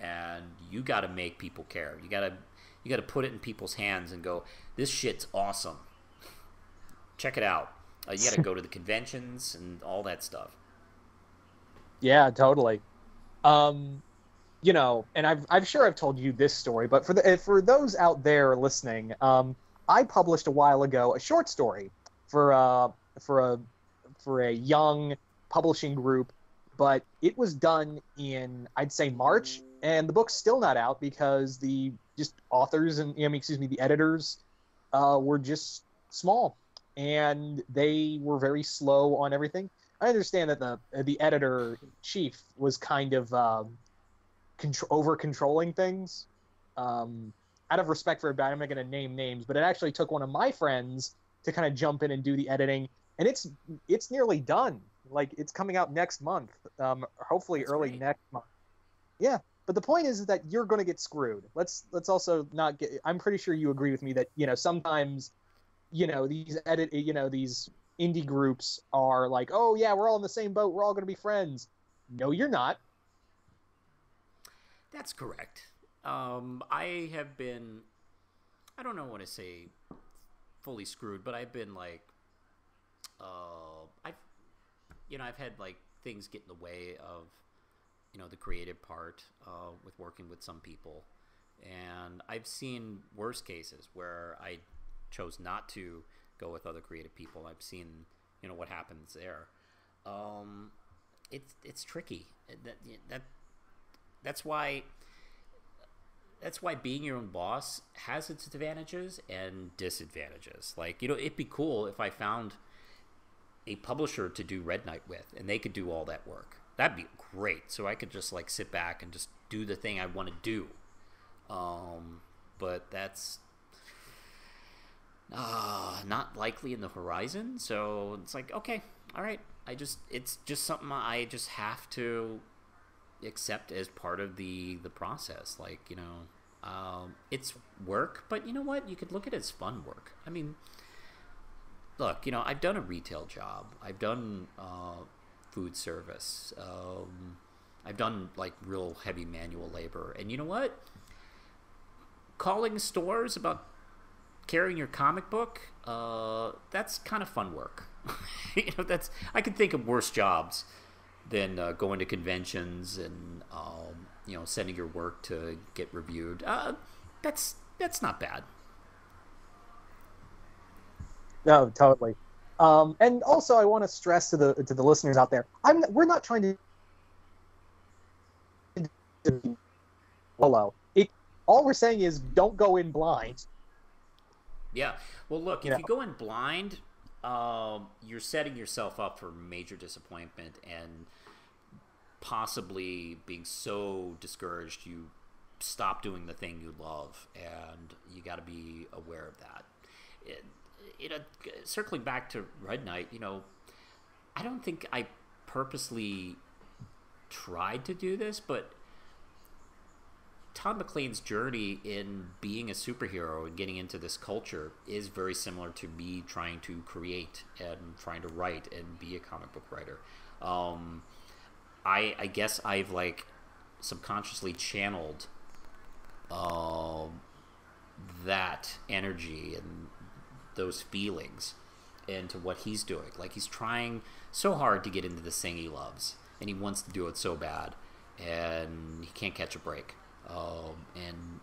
and you got to make people care. You got to you got to put it in people's hands and go, this shit's awesome. Check it out. Uh, you got to go to the conventions and all that stuff. Yeah, totally. Um, you know, and I've I'm sure I've told you this story, but for the for those out there listening, um. I published a while ago a short story for a for a for a young publishing group, but it was done in, I'd say, March, and the book's still not out because the just authors and I mean, excuse me the editors uh, were just small, and they were very slow on everything. I understand that the the editor chief was kind of um, contro over controlling things. Um, Out of respect for everybody, I'm not going to name names, but it actually took one of my friends to kind of jump in and do the editing, and it's it's nearly done. Like, it's coming out next month, um, hopefully That's early great. next month. Yeah, but the point is that you're going to get screwed. Let's let's also not get. I'm pretty sure you agree with me that, you know, sometimes, you know, these edit you know these indie groups are like, oh yeah, we're all in the same boat, we're all going to be friends. No, you're not. That's correct. Um, I have been, I don't know what to say, fully screwed, but I've been like, uh, I've, you know, I've had like things get in the way of, you know, the creative part, uh, with working with some people. And I've seen worse cases where I chose not to go with other creative people. I've seen, you know, what happens there. Um, it's, it's tricky. That, that, that's why... That's why being your own boss has its advantages and disadvantages. Like, you know, it'd be cool if I found a publisher to do Red Knight with, and they could do all that work. That'd be great. So I could just like sit back and just do the thing I want to do. Um, but that's uh, not likely in the horizon. So it's like, okay, all right. I just, it's just something I just have to accept as part of the the process. Like, you know, um it's work, but you know what, you could look at it as fun work. I mean, look, you know, I've done a retail job, I've done uh food service, um I've done like real heavy manual labor, and you know what? Calling stores about carrying your comic book, uh, that's kind of fun work. You know, that's I can think of worse jobs than uh, going to conventions and um, you know, sending your work to get reviewed. Uh, that's that's not bad. No, totally. Um, and also, I want to stress to the to the listeners out there, I'm we're not trying to. Hello. It, all we're saying is don't go in blind. Yeah. Well, look, you if know. you go in blind, um, you're setting yourself up for major disappointment and possibly being so discouraged you stop doing the thing you love, and you got to be aware of that. It, You know, circling back to Red Knight, you know, I don't think I purposely tried to do this, but Todd McClain's journey in being a superhero and getting into this culture is very similar to me trying to create and trying to write and be a comic book writer. Um, I, I guess I've, like, subconsciously channeled uh, that energy and those feelings into what he's doing. Like, he's trying so hard to get into this thing he loves, and he wants to do it so bad, and he can't catch a break. Um, and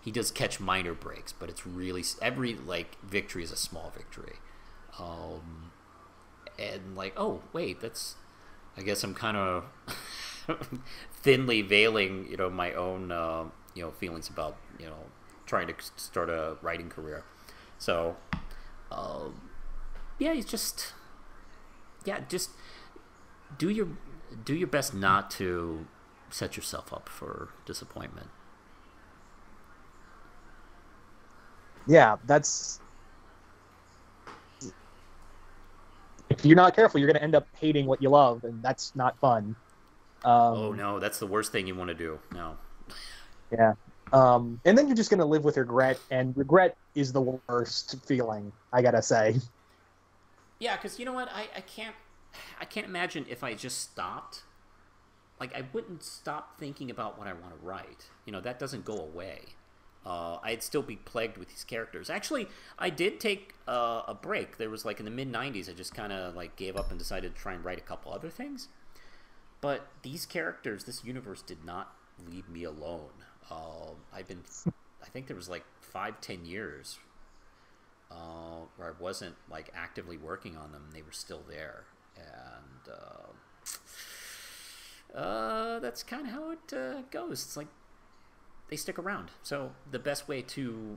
he does catch minor breaks, but it's really every like victory is a small victory. Um, and like, oh wait, that's I guess I'm kind of thinly veiling, you know, my own uh, you know, feelings about, you know, trying to start a writing career. So. Uh, yeah, he's just, yeah, just do your do your best not to set yourself up for disappointment. Yeah, that's. If you're not careful, you're going to end up hating what you love, and that's not fun. Um, oh no, that's the worst thing you want to do. No. Yeah. Um, and then you're just going to live with regret, and regret is the worst feeling, I gotta say. Yeah, because you know what? I, I can't I can't imagine if I just stopped. Like, I wouldn't stop thinking about what I want to write. You know, that doesn't go away. Uh, I'd still be plagued with these characters. Actually, I did take uh, a break. There was, like, in the mid nineties, I just kind of, like, gave up and decided to try and write a couple other things. But these characters, this universe did not leave me alone. Uh, I've been, I think there was like five, ten years uh, where I wasn't like actively working on them. They were still there, and uh, uh, that's kind of how it uh, goes. It's like they stick around. So the best way to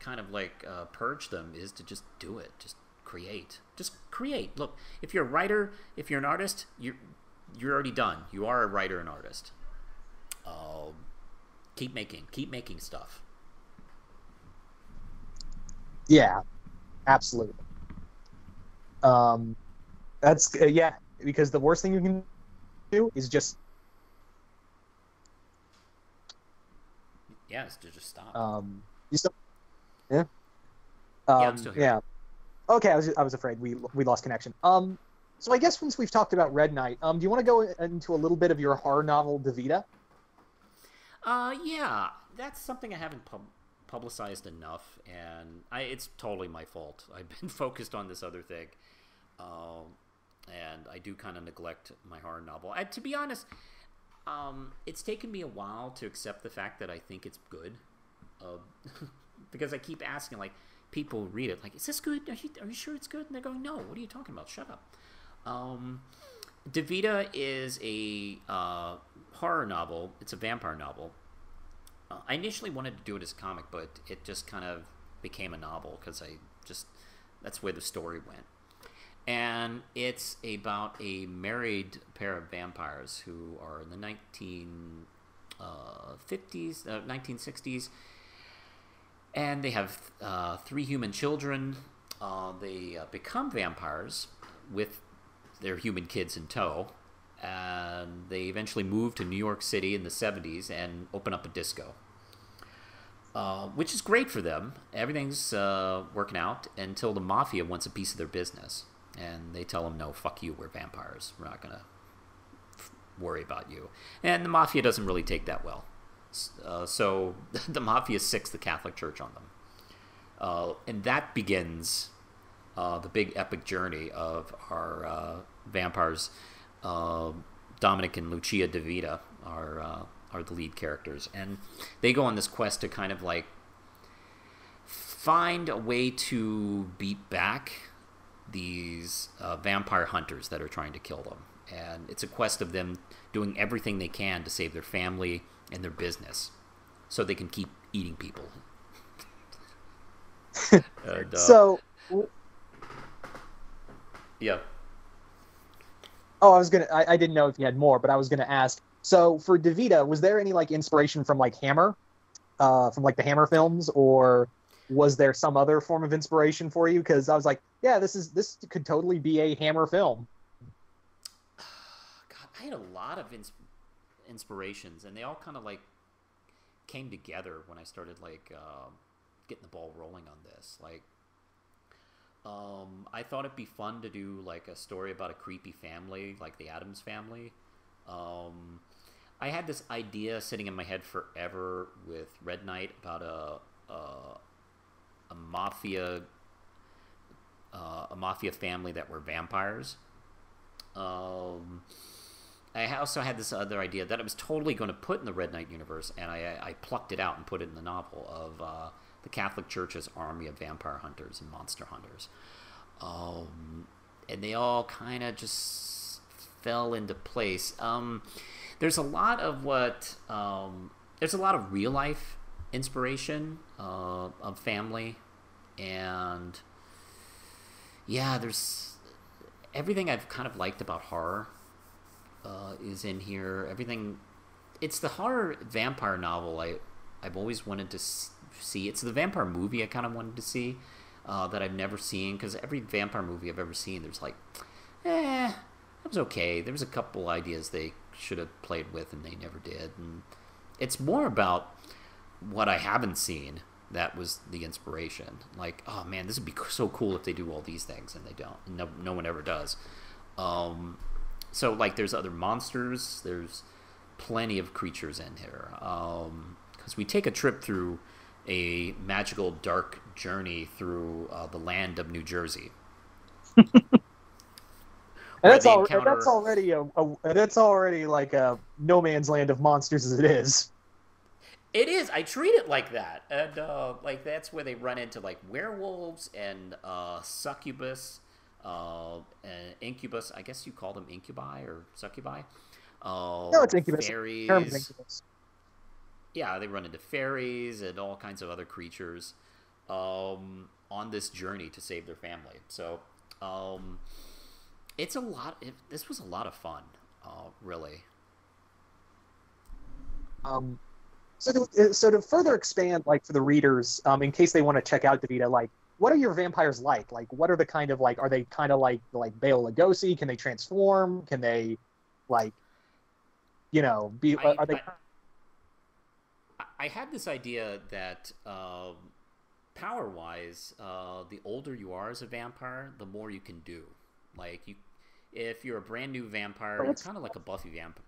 kind of like uh, purge them is to just do it. Just create. Just create. Look, if you're a writer, if you're an artist, you're you're already done. You are a writer and artist. Um. Keep making, keep making stuff. Yeah, absolutely. Um, that's, uh, yeah, because the worst thing you can do is just... Yeah, it's to just stop. Um, you still... Yeah? Um, yeah, I'm still here. Yeah. Okay, I was, just, I was afraid we, we lost connection. Um, so I guess since we've talked about Red Knight, um, do you want to go into a little bit of your horror novel, DiVita? Uh, yeah, that's something I haven't pub publicized enough, and I, it's totally my fault. I've been focused on this other thing, um, and I do kind of neglect my horror novel. I, to be honest, um, it's taken me a while to accept the fact that I think it's good, uh, because I keep asking, like, people read it, like, is this good? Are you, are you sure it's good? And they're going, no, what are you talking about? Shut up. Um... DiVita is a uh, horror novel. It's a vampire novel. Uh, I initially wanted to do it as a comic, but it just kind of became a novel because I just that's where the story went. And it's about a married pair of vampires who are in the nineteen fifties, nineteen sixties, and they have uh, three human children. Uh, they uh, become vampires with their human kids in tow, and they eventually move to New York City in the seventies and open up a disco, uh, which is great for them. Everything's uh, working out until the mafia wants a piece of their business, and they tell them, no, fuck you, we're vampires. We're not going to worry about you. And the Mafia doesn't really take that well. Uh, so the Mafia sicks the Catholic Church on them. Uh, and that begins uh, the big epic journey of our uh, vampires. Uh, Dominic and Lucia DeVita are, uh, are the lead characters. And they go on this quest to kind of like find a way to beat back these uh, vampire hunters that are trying to kill them. And it's a quest of them doing everything they can to save their family and their business so they can keep eating people. and, uh, so... Yeah. Oh, I was gonna... I, I didn't know if you had more, but I was gonna ask. So, for DeVita, was there any, like, inspiration from, like, Hammer? Uh, from, like, the Hammer films? Or was there some other form of inspiration for you? Because I was like, yeah, this is this could totally be a Hammer film. God, I had a lot of inspiration. inspirations, and they all kind of like came together when I started like uh, getting the ball rolling on this. Like, um, I thought it'd be fun to do like a story about a creepy family, like the Addams Family. Um, I had this idea sitting in my head forever with Red Knight about a a, a mafia uh, a mafia family that were vampires. Um. I also had this other idea that I was totally going to put in the Red Knight universe, and I, I plucked it out and put it in the novel of uh, the Catholic Church's army of vampire hunters and monster hunters. Um, and they all kind of just fell into place. Um, there's a lot of what um, – there's a lot of real-life inspiration uh, of family, and yeah, there's – everything I've kind of liked about horror – Uh, is in here. Everything. It's the horror vampire novel I, I've always wanted to see. It's the vampire movie I kind of wanted to see uh, that I've never seen, because every vampire movie I've ever seen, there's like, eh, that was okay. There was a couple ideas they should have played with and they never did. And it's more about what I haven't seen that was the inspiration. Like, oh man, this would be so cool if they do all these things, and they don't. No, no one ever does. Um... So, like, there's other monsters. There's plenty of creatures in here. Um, because we take a trip through a magical, dark journey through uh, the land of New Jersey. and that's, al encounter... that's already a, a that's already like a no man's land of monsters as it is. It is. I treat it like that, and uh, like that's where they run into like werewolves and uh, succubus. Uh, an incubus, I guess you call them incubi or succubi. Uh, no, it's incubus. Fairies. Terms incubus. Yeah, they run into fairies and all kinds of other creatures um, on this journey to save their family. So um, it's a lot. It, this was a lot of fun, uh, really. Um, so, to, so to further expand, like for the readers, um, in case they want to check out DeVita, like. What are your vampires like? Like, what are the kind of, like, are they kind of like, like Bela Lugosi? Can they transform? Can they, like, you know, be, I, are they... I, I had this idea that uh, power-wise, uh, the older you are as a vampire, the more you can do. Like, you, if you're a brand-new vampire, it's kind of like a Buffy vampire.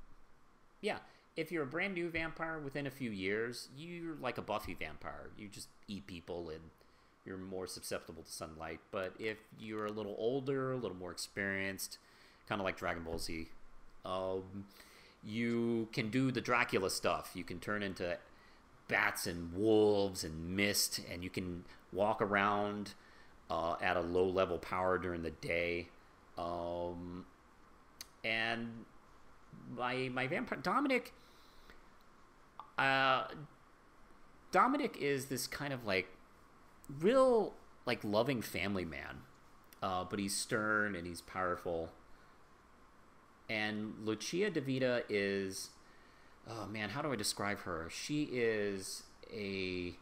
Yeah, if you're a brand-new vampire within a few years, you're like a Buffy vampire. You just eat people and... you're more susceptible to sunlight. But if you're a little older, a little more experienced, kind of like Dragon Ball Z, um, you can do the Dracula stuff. You can turn into bats and wolves and mist, and you can walk around uh, at a low-level power during the day. Um, and my, my vampire... Dominic... Uh, Dominic is this kind of like... real like loving family man, uh, but he's stern and he's powerful. And Lucia DeVita is, oh man, how do I describe her? She is a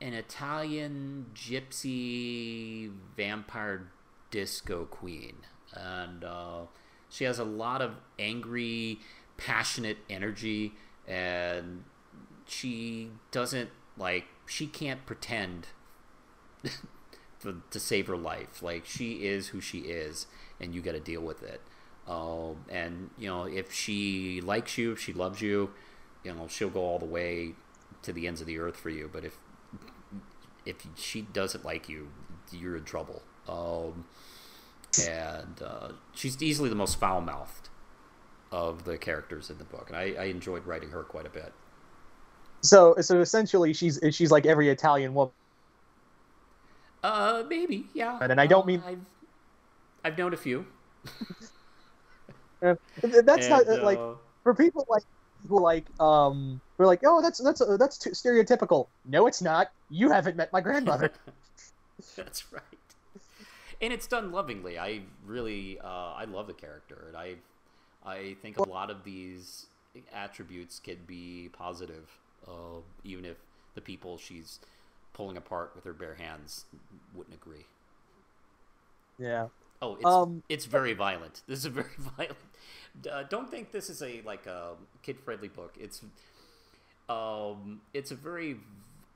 an Italian gypsy vampire disco queen, and uh, she has a lot of angry, passionate energy, and she doesn't like. She can't pretend to, to save her life. Like, she is who she is, and you got to deal with it. Uh, and, you know, if she likes you, if she loves you, you know, she'll go all the way to the ends of the earth for you. But if if she doesn't like you, you're in trouble. Um, and uh, she's easily the most foul-mouthed of the characters in the book. And I, I enjoyed writing her quite a bit. So, so essentially, she's she's like every Italian woman. Uh, maybe, yeah. And I don't uh, mean... I've, I've known a few. That's and, not, uh, like, for people like, who like, um, who are like, oh, that's, that's, uh, that's too stereotypical. No, it's not. You haven't met my grandmother. That's right. And it's done lovingly. I really, uh, I love the character. And I, I think a lot of these attributes can be positive, uh, even if the people she's pulling apart with her bare hands wouldn't agree. Yeah. Oh, it's, um, it's very violent. This is a very violent. Uh, don't think this is a like a kid-friendly book. It's, um, it's a very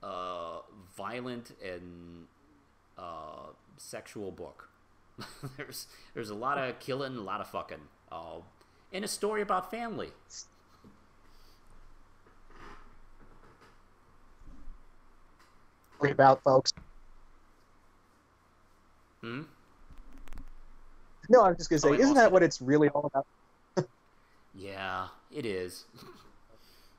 uh, violent and uh, sexual book. there's there's a lot of killing, a lot of fucking, uh, and a story about family. About folks. Hmm. No, I'm just going to say, oh, isn't that it. What it's really all about? Yeah, it is.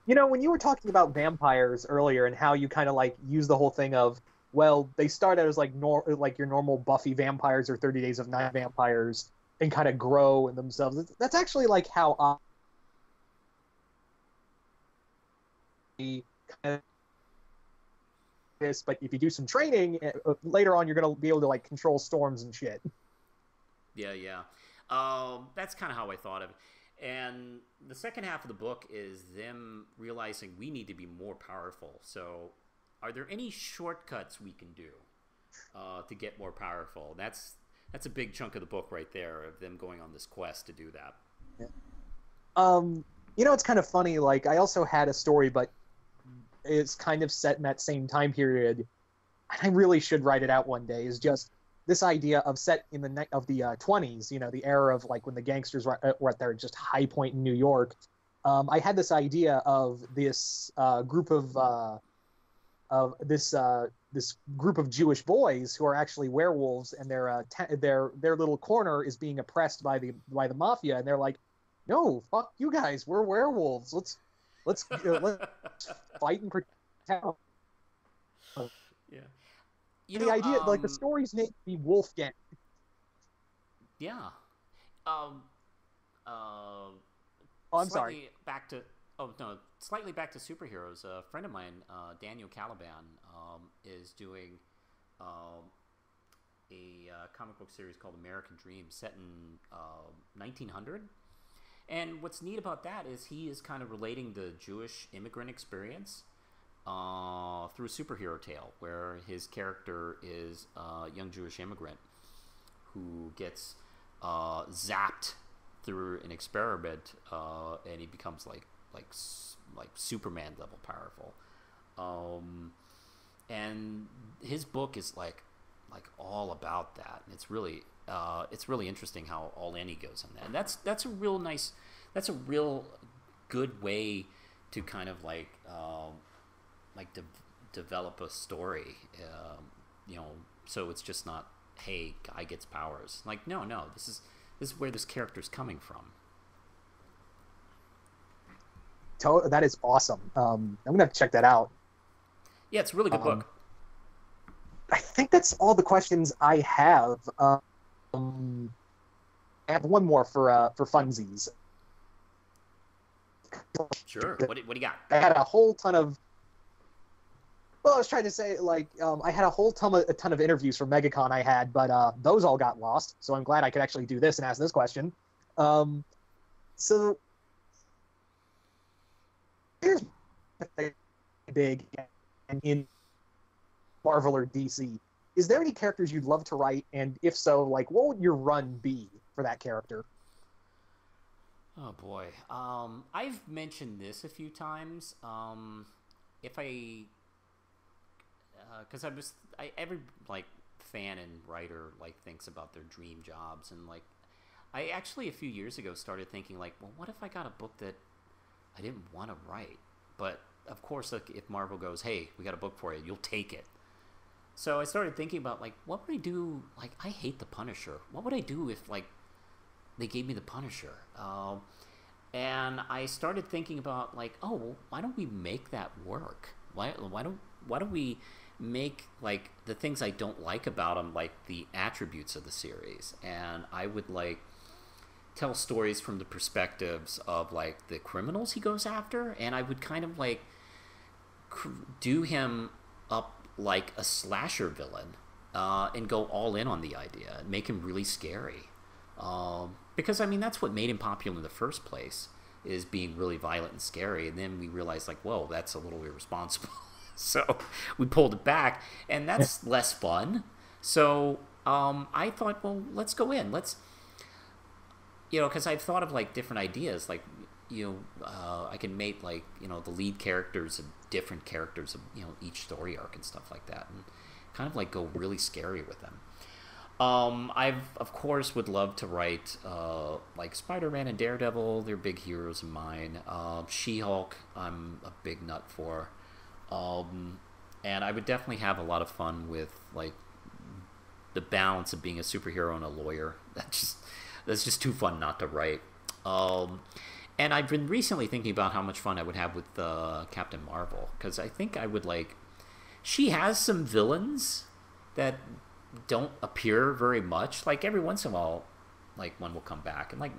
You know, when you were talking about vampires earlier and how you kind of, like, use the whole thing of, well, they start out as, like, nor like your normal Buffy vampires or thirty days of night vampires and kind of grow in themselves. That's actually, like, how I... this, but if you do some training, later on you're going to be able to, like, control storms and shit. Yeah, yeah. Um, that's kind of how I thought of it. And the second half of the book is them realizing we need to be more powerful. So are there any shortcuts we can do uh, to get more powerful? That's that's a big chunk of the book right there, of them going on this quest to do that. Yeah. Um, you know, it's kind of funny. Like, I also had a story, but it's kind of set in that same time period. I really should write it out one day. It's just... this idea of set in the of the uh, twenties, you know, the era of, like, when the gangsters were, were at their just high point in New York. Um, I had this idea of this uh, group of uh, of this uh, this group of Jewish boys who are actually werewolves, and their uh, their their little corner is being oppressed by the by the mafia, and they're like, "No, fuck you guys, we're werewolves. Let's let's uh, let's fight and protect." Yeah. You know, the idea, um, like, the story's named the Wolfgang. Yeah. Um, uh, oh, I'm sorry. Back to oh no, slightly back to superheroes. A friend of mine, uh, Daniel Caliban, um, is doing um, a uh, comic book series called American Dream, set in uh, nineteen hundred. And what's neat about that is he is kind of relating the Jewish immigrant experience Uh, through a superhero tale, where his character is a young Jewish immigrant who gets uh, zapped through an experiment, uh, and he becomes like like like Superman level powerful. Um, and his book is like like all about that, and it's really uh, it's really interesting how all in he goes on that. And that's that's a real nice, that's a real good way to kind of like. Um, like de develop a story, um, you know, so it's just not, hey, guy gets powers. Like, no, no, this is, this is where this character's coming from. To that is awesome. Um, I'm going to have to check that out. Yeah, it's a really good um, book. I think that's all the questions I have. Um, I have one more for, uh, for funsies. Sure. What do, what do you got? I had a whole ton of Well, I was trying to say, like, um, I had a whole ton of, a ton of interviews for MegaCon I had, but uh, those all got lost, so I'm glad I could actually do this and ask this question. Um, so, here's big and in Marvel or D C. Is there any characters you'd love to write, and if so, like, what would your run be for that character? Oh, boy. Um, I've mentioned this a few times. Um, if I... because uh, I was I, every like fan and writer like thinks about their dream jobs, and like I actually a few years ago started thinking like, well, what if I got a book that I didn't want to write? But of course, like, if Marvel goes, hey, we got a book for you, you'll take it. So I started thinking about like, what would I do? Like, I hate the Punisher. What would I do if like they gave me the Punisher? Um, and I started thinking about like, oh, well, why don't we make that work? Why why don't why don't we make like the things I don't like about them like the attributes of the series? And I would like tell stories from the perspectives of like the criminals he goes after, and I would kind of like cr do him up like a slasher villain uh, and go all in on the idea and make him really scary. Um, because I mean that's what made him popular in the first place, is being really violent and scary, and then we realized like, whoa, that's a little irresponsible. So we pulled it back, and that's less fun. So um, I thought, well, let's go in. Let's, you know, because I've thought of like different ideas, like, you know, uh, I can make like, you know, the lead characters of different characters of, you know, each story arc and stuff like that, and kind of like go really scary with them. Um, I've, of course, would love to write, uh, like, Spider-Man and Daredevil. They're big heroes of mine. Uh, She-Hulk, I'm a big nut for. Um, and I would definitely have a lot of fun with, like, the balance of being a superhero and a lawyer. That's just, that's just too fun not to write. Um, and I've been recently thinking about how much fun I would have with, uh, Captain Marvel. Because I think I would, like, she has some villains that don't appear very much. Like every once in a while, like one will come back, and like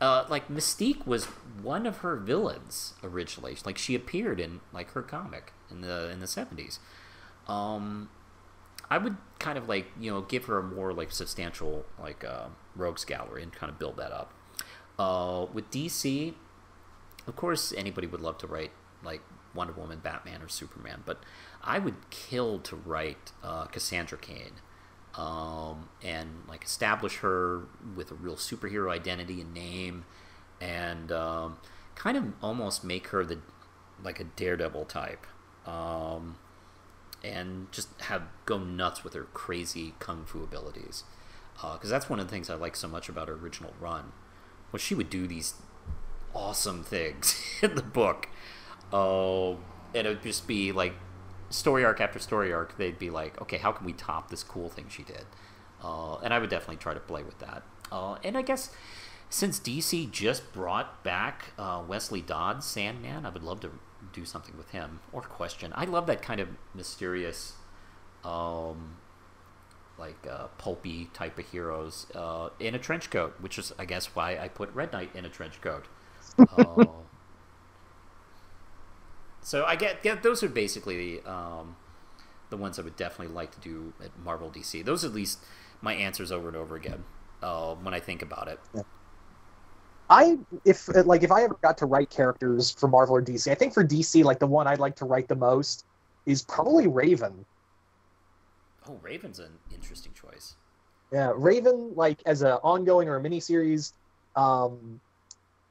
uh like Mystique was one of her villains originally. Like she appeared in like her comic in the in the seventies. um I would kind of like, you know, give her a more like substantial like uh rogues gallery and kind of build that up. Uh with D C, of course, anybody would love to write like Wonder Woman, Batman, or Superman, but I would kill to write uh Cassandra Cain. Um, and like establish her with a real superhero identity and name, and um, kind of almost make her the like a Daredevil type, um, and just have go nuts with her crazy kung fu abilities, because uh, that's one of the things I like so much about her original run, was she would do these awesome things in the book. Oh, uh, and it would just be like story arc after story arc, they'd be like, okay, how can we top this cool thing she did? Uh, and I would definitely try to play with that. Uh, and I guess since D C just brought back uh, Wesley Dodd's Sandman, I would love to do something with him, or Question. I love that kind of mysterious, um, like uh, pulpy type of heroes uh, in a trench coat, which is, I guess, why I put Red Knight in a trench coat. Uh, So I get, get those are basically the, um, the ones I would definitely like to do at Marvel D C. Those are at least my answers over and over again uh, when I think about it. Yeah. I if like if I ever got to write characters for Marvel or D C, I think for D C, like the one I'd like to write the most is probably Raven. Oh, Raven's an interesting choice. Yeah, Raven, like as an ongoing or a miniseries. Um,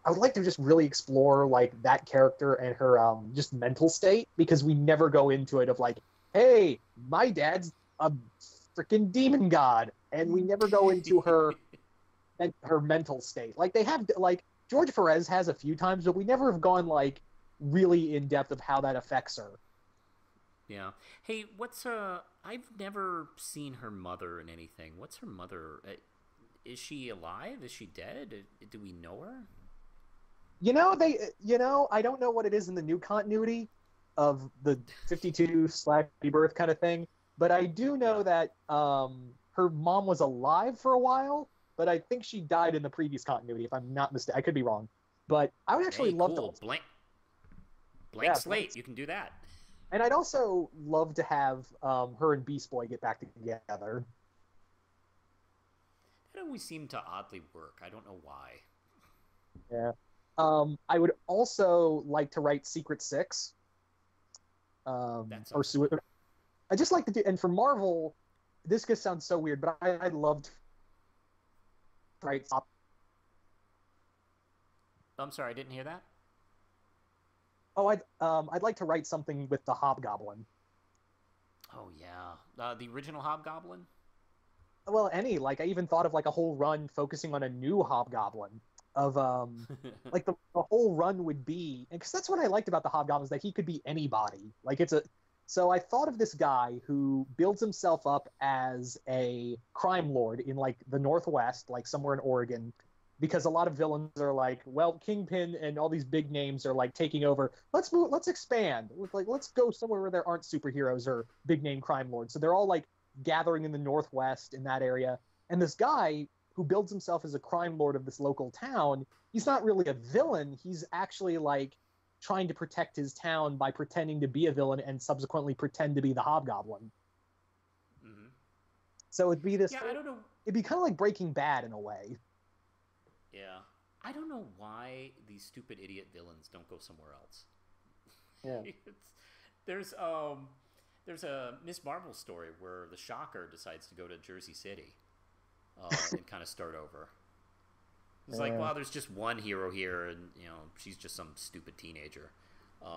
I would like to just really explore like that character and her um, just mental state, because we never go into it of like, hey, my dad's a freaking demon god, and we never go into her and her mental state. Like they have, like George Perez has a few times, but we never have gone like really in depth of how that affects her. Yeah. Hey, what's uh? I've never seen her mother in anything. What's her mother? Is she alive? Is she dead? Do we know her? You know, they, you know, I don't know what it is in the new continuity of the fifty-two slash rebirth kind of thing, but I do know that um, her mom was alive for a while, but I think she died in the previous continuity, if I'm not mistaken. I could be wrong, but I would actually hey, love cool. to... Blank, blank yeah, slate, you can do that. And I'd also love to have um, her and Beast Boy get back together. That always seemed to oddly work. I don't know why. Yeah. Um, I would also like to write Secret Six, um, That's or Sui I just like to do. And for Marvel, this just sounds so weird, but I, I loved. Right. I'm sorry, I didn't hear that. Oh, I'd um, I'd like to write something with the Hobgoblin. Oh yeah, uh, the original Hobgoblin. well, any. Like, I even thought of, like, a whole run focusing on a new Hobgoblin. Of, um, like, the, the whole run would be... Because that's what I liked about the Hobgoblin, is that he could be anybody. Like, it's a... So I thought of this guy who builds himself up as a crime lord in, like, the Northwest, like, somewhere in Oregon, because a lot of villains are like, well, Kingpin and all these big names are, like, taking over. Let's move, let's expand. Like, let's go somewhere where there aren't superheroes or big-name crime lords. So they're all, like, gathering in the Northwest in that area. And this guy who builds himself as a crime lord of this local town, he's not really a villain. He's actually, like... trying to protect his town by pretending to be a villain and subsequently pretend to be the Hobgoblin. Mm-hmm. So it'd be this... Yeah, I don't know. It'd be kind of like Breaking Bad in a way. Yeah. I don't know why these stupid idiot villains don't go somewhere else. Yeah. it's, there's, um, there's a Miz Marvel story where the Shocker decides to go to Jersey City uh, and kind of start over. It's like, wow, there's just one hero here, and, you know, she's just some stupid teenager. Oh,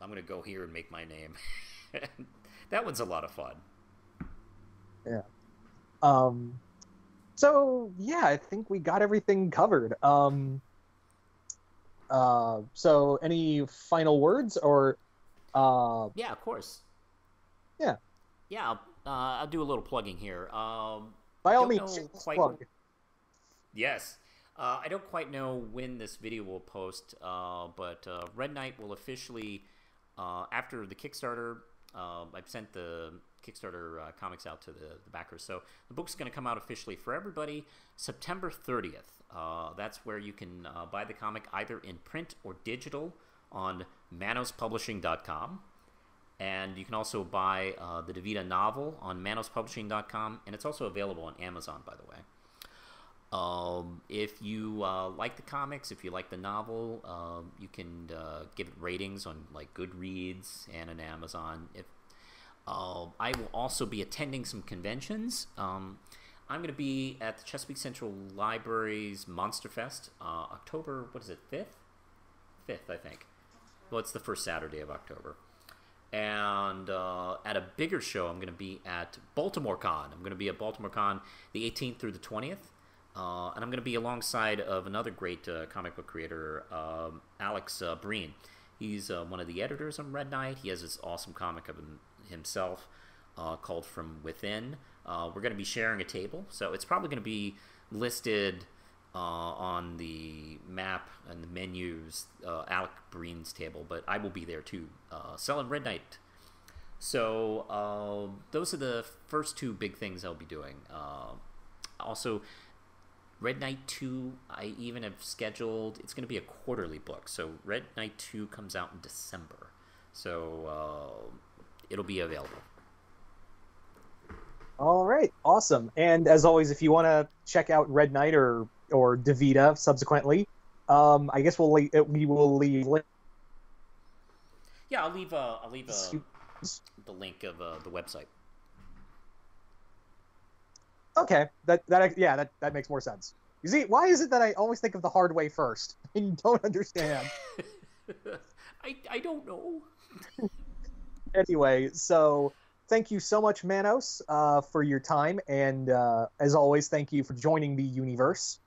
uh, I'm going to go here and make my name. That one's a lot of fun. Yeah. Um, so, yeah, I think we got everything covered. Um, uh, so, any final words? Or? Uh, yeah, of course. Yeah. Yeah, uh, I'll do a little plugging here. Um, By all means, quite... plug. Yes. Uh, I don't quite know when this video will post, uh, but uh, Red Knight will officially, uh, after the Kickstarter, uh, I've sent the Kickstarter uh, comics out to the, the backers. So the book's going to come out officially for everybody September thirtieth. Uh, that's where you can uh, buy the comic either in print or digital on manos publishing dot com. And you can also buy uh, the DiVita novel on manos publishing dot com. And it's also available on Amazon, by the way. Um, if you uh, like the comics, if you like the novel, uh, you can uh, give it ratings on like Goodreads and on Amazon. If uh, I will also be attending some conventions. Um, I'm going to be at the Chesapeake Central Library's Monster Fest, uh, October, what is it, fifth? fifth, I think. Well, it's the first Saturday of October. And uh, at a bigger show, I'm going to be at Baltimore Con. I'm going to be at Baltimore Con the eighteenth through the twentieth. Uh, and I'm going to be alongside of another great uh, comic book creator, um, Alex uh, Breen. He's uh, one of the editors on Red Knight. He has this awesome comic of him, himself uh, called From Within. Uh, we're going to be sharing a table, so it's probably going to be listed uh, on the map and the menus, uh, Alex Breen's table, but I will be there too, uh, selling Red Knight. So uh, those are the first two big things I'll be doing. Uh, also... Red Knight two, I even have scheduled... It's going to be a quarterly book. So Red Knight two comes out in December. So uh, it'll be available. All right. Awesome. And as always, if you want to check out Red Knight or, or DiVita subsequently, um, I guess we'll leave, we will leave... Yeah, I'll leave, uh, I'll leave uh, the link of uh, the website. Okay, that that yeah, that that makes more sense. You see, why is it that I always think of the hard way first and don't understand? I I don't know. Anyway, so thank you so much, Manos, uh, for your time, and uh, as always, thank you for joining the universe.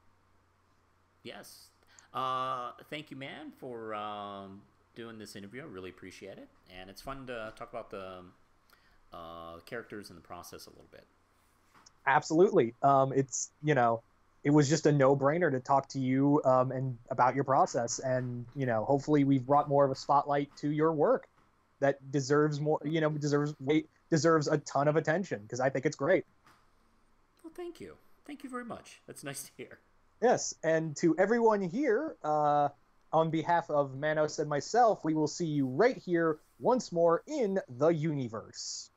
Yes, uh, thank you, man, for um, doing this interview. I really appreciate it, and it's fun to talk about the uh, characters and the process a little bit. Absolutely. Um, it's, you know, it was just a no-brainer to talk to you um, and about your process. And, you know, hopefully we've brought more of a spotlight to your work that deserves more, you know, deserves deserves a ton of attention, because I think it's great. Well, thank you. Thank you very much. That's nice to hear. Yes. And to everyone here, uh, on behalf of Manos and myself, we will see you right here once more in the universe.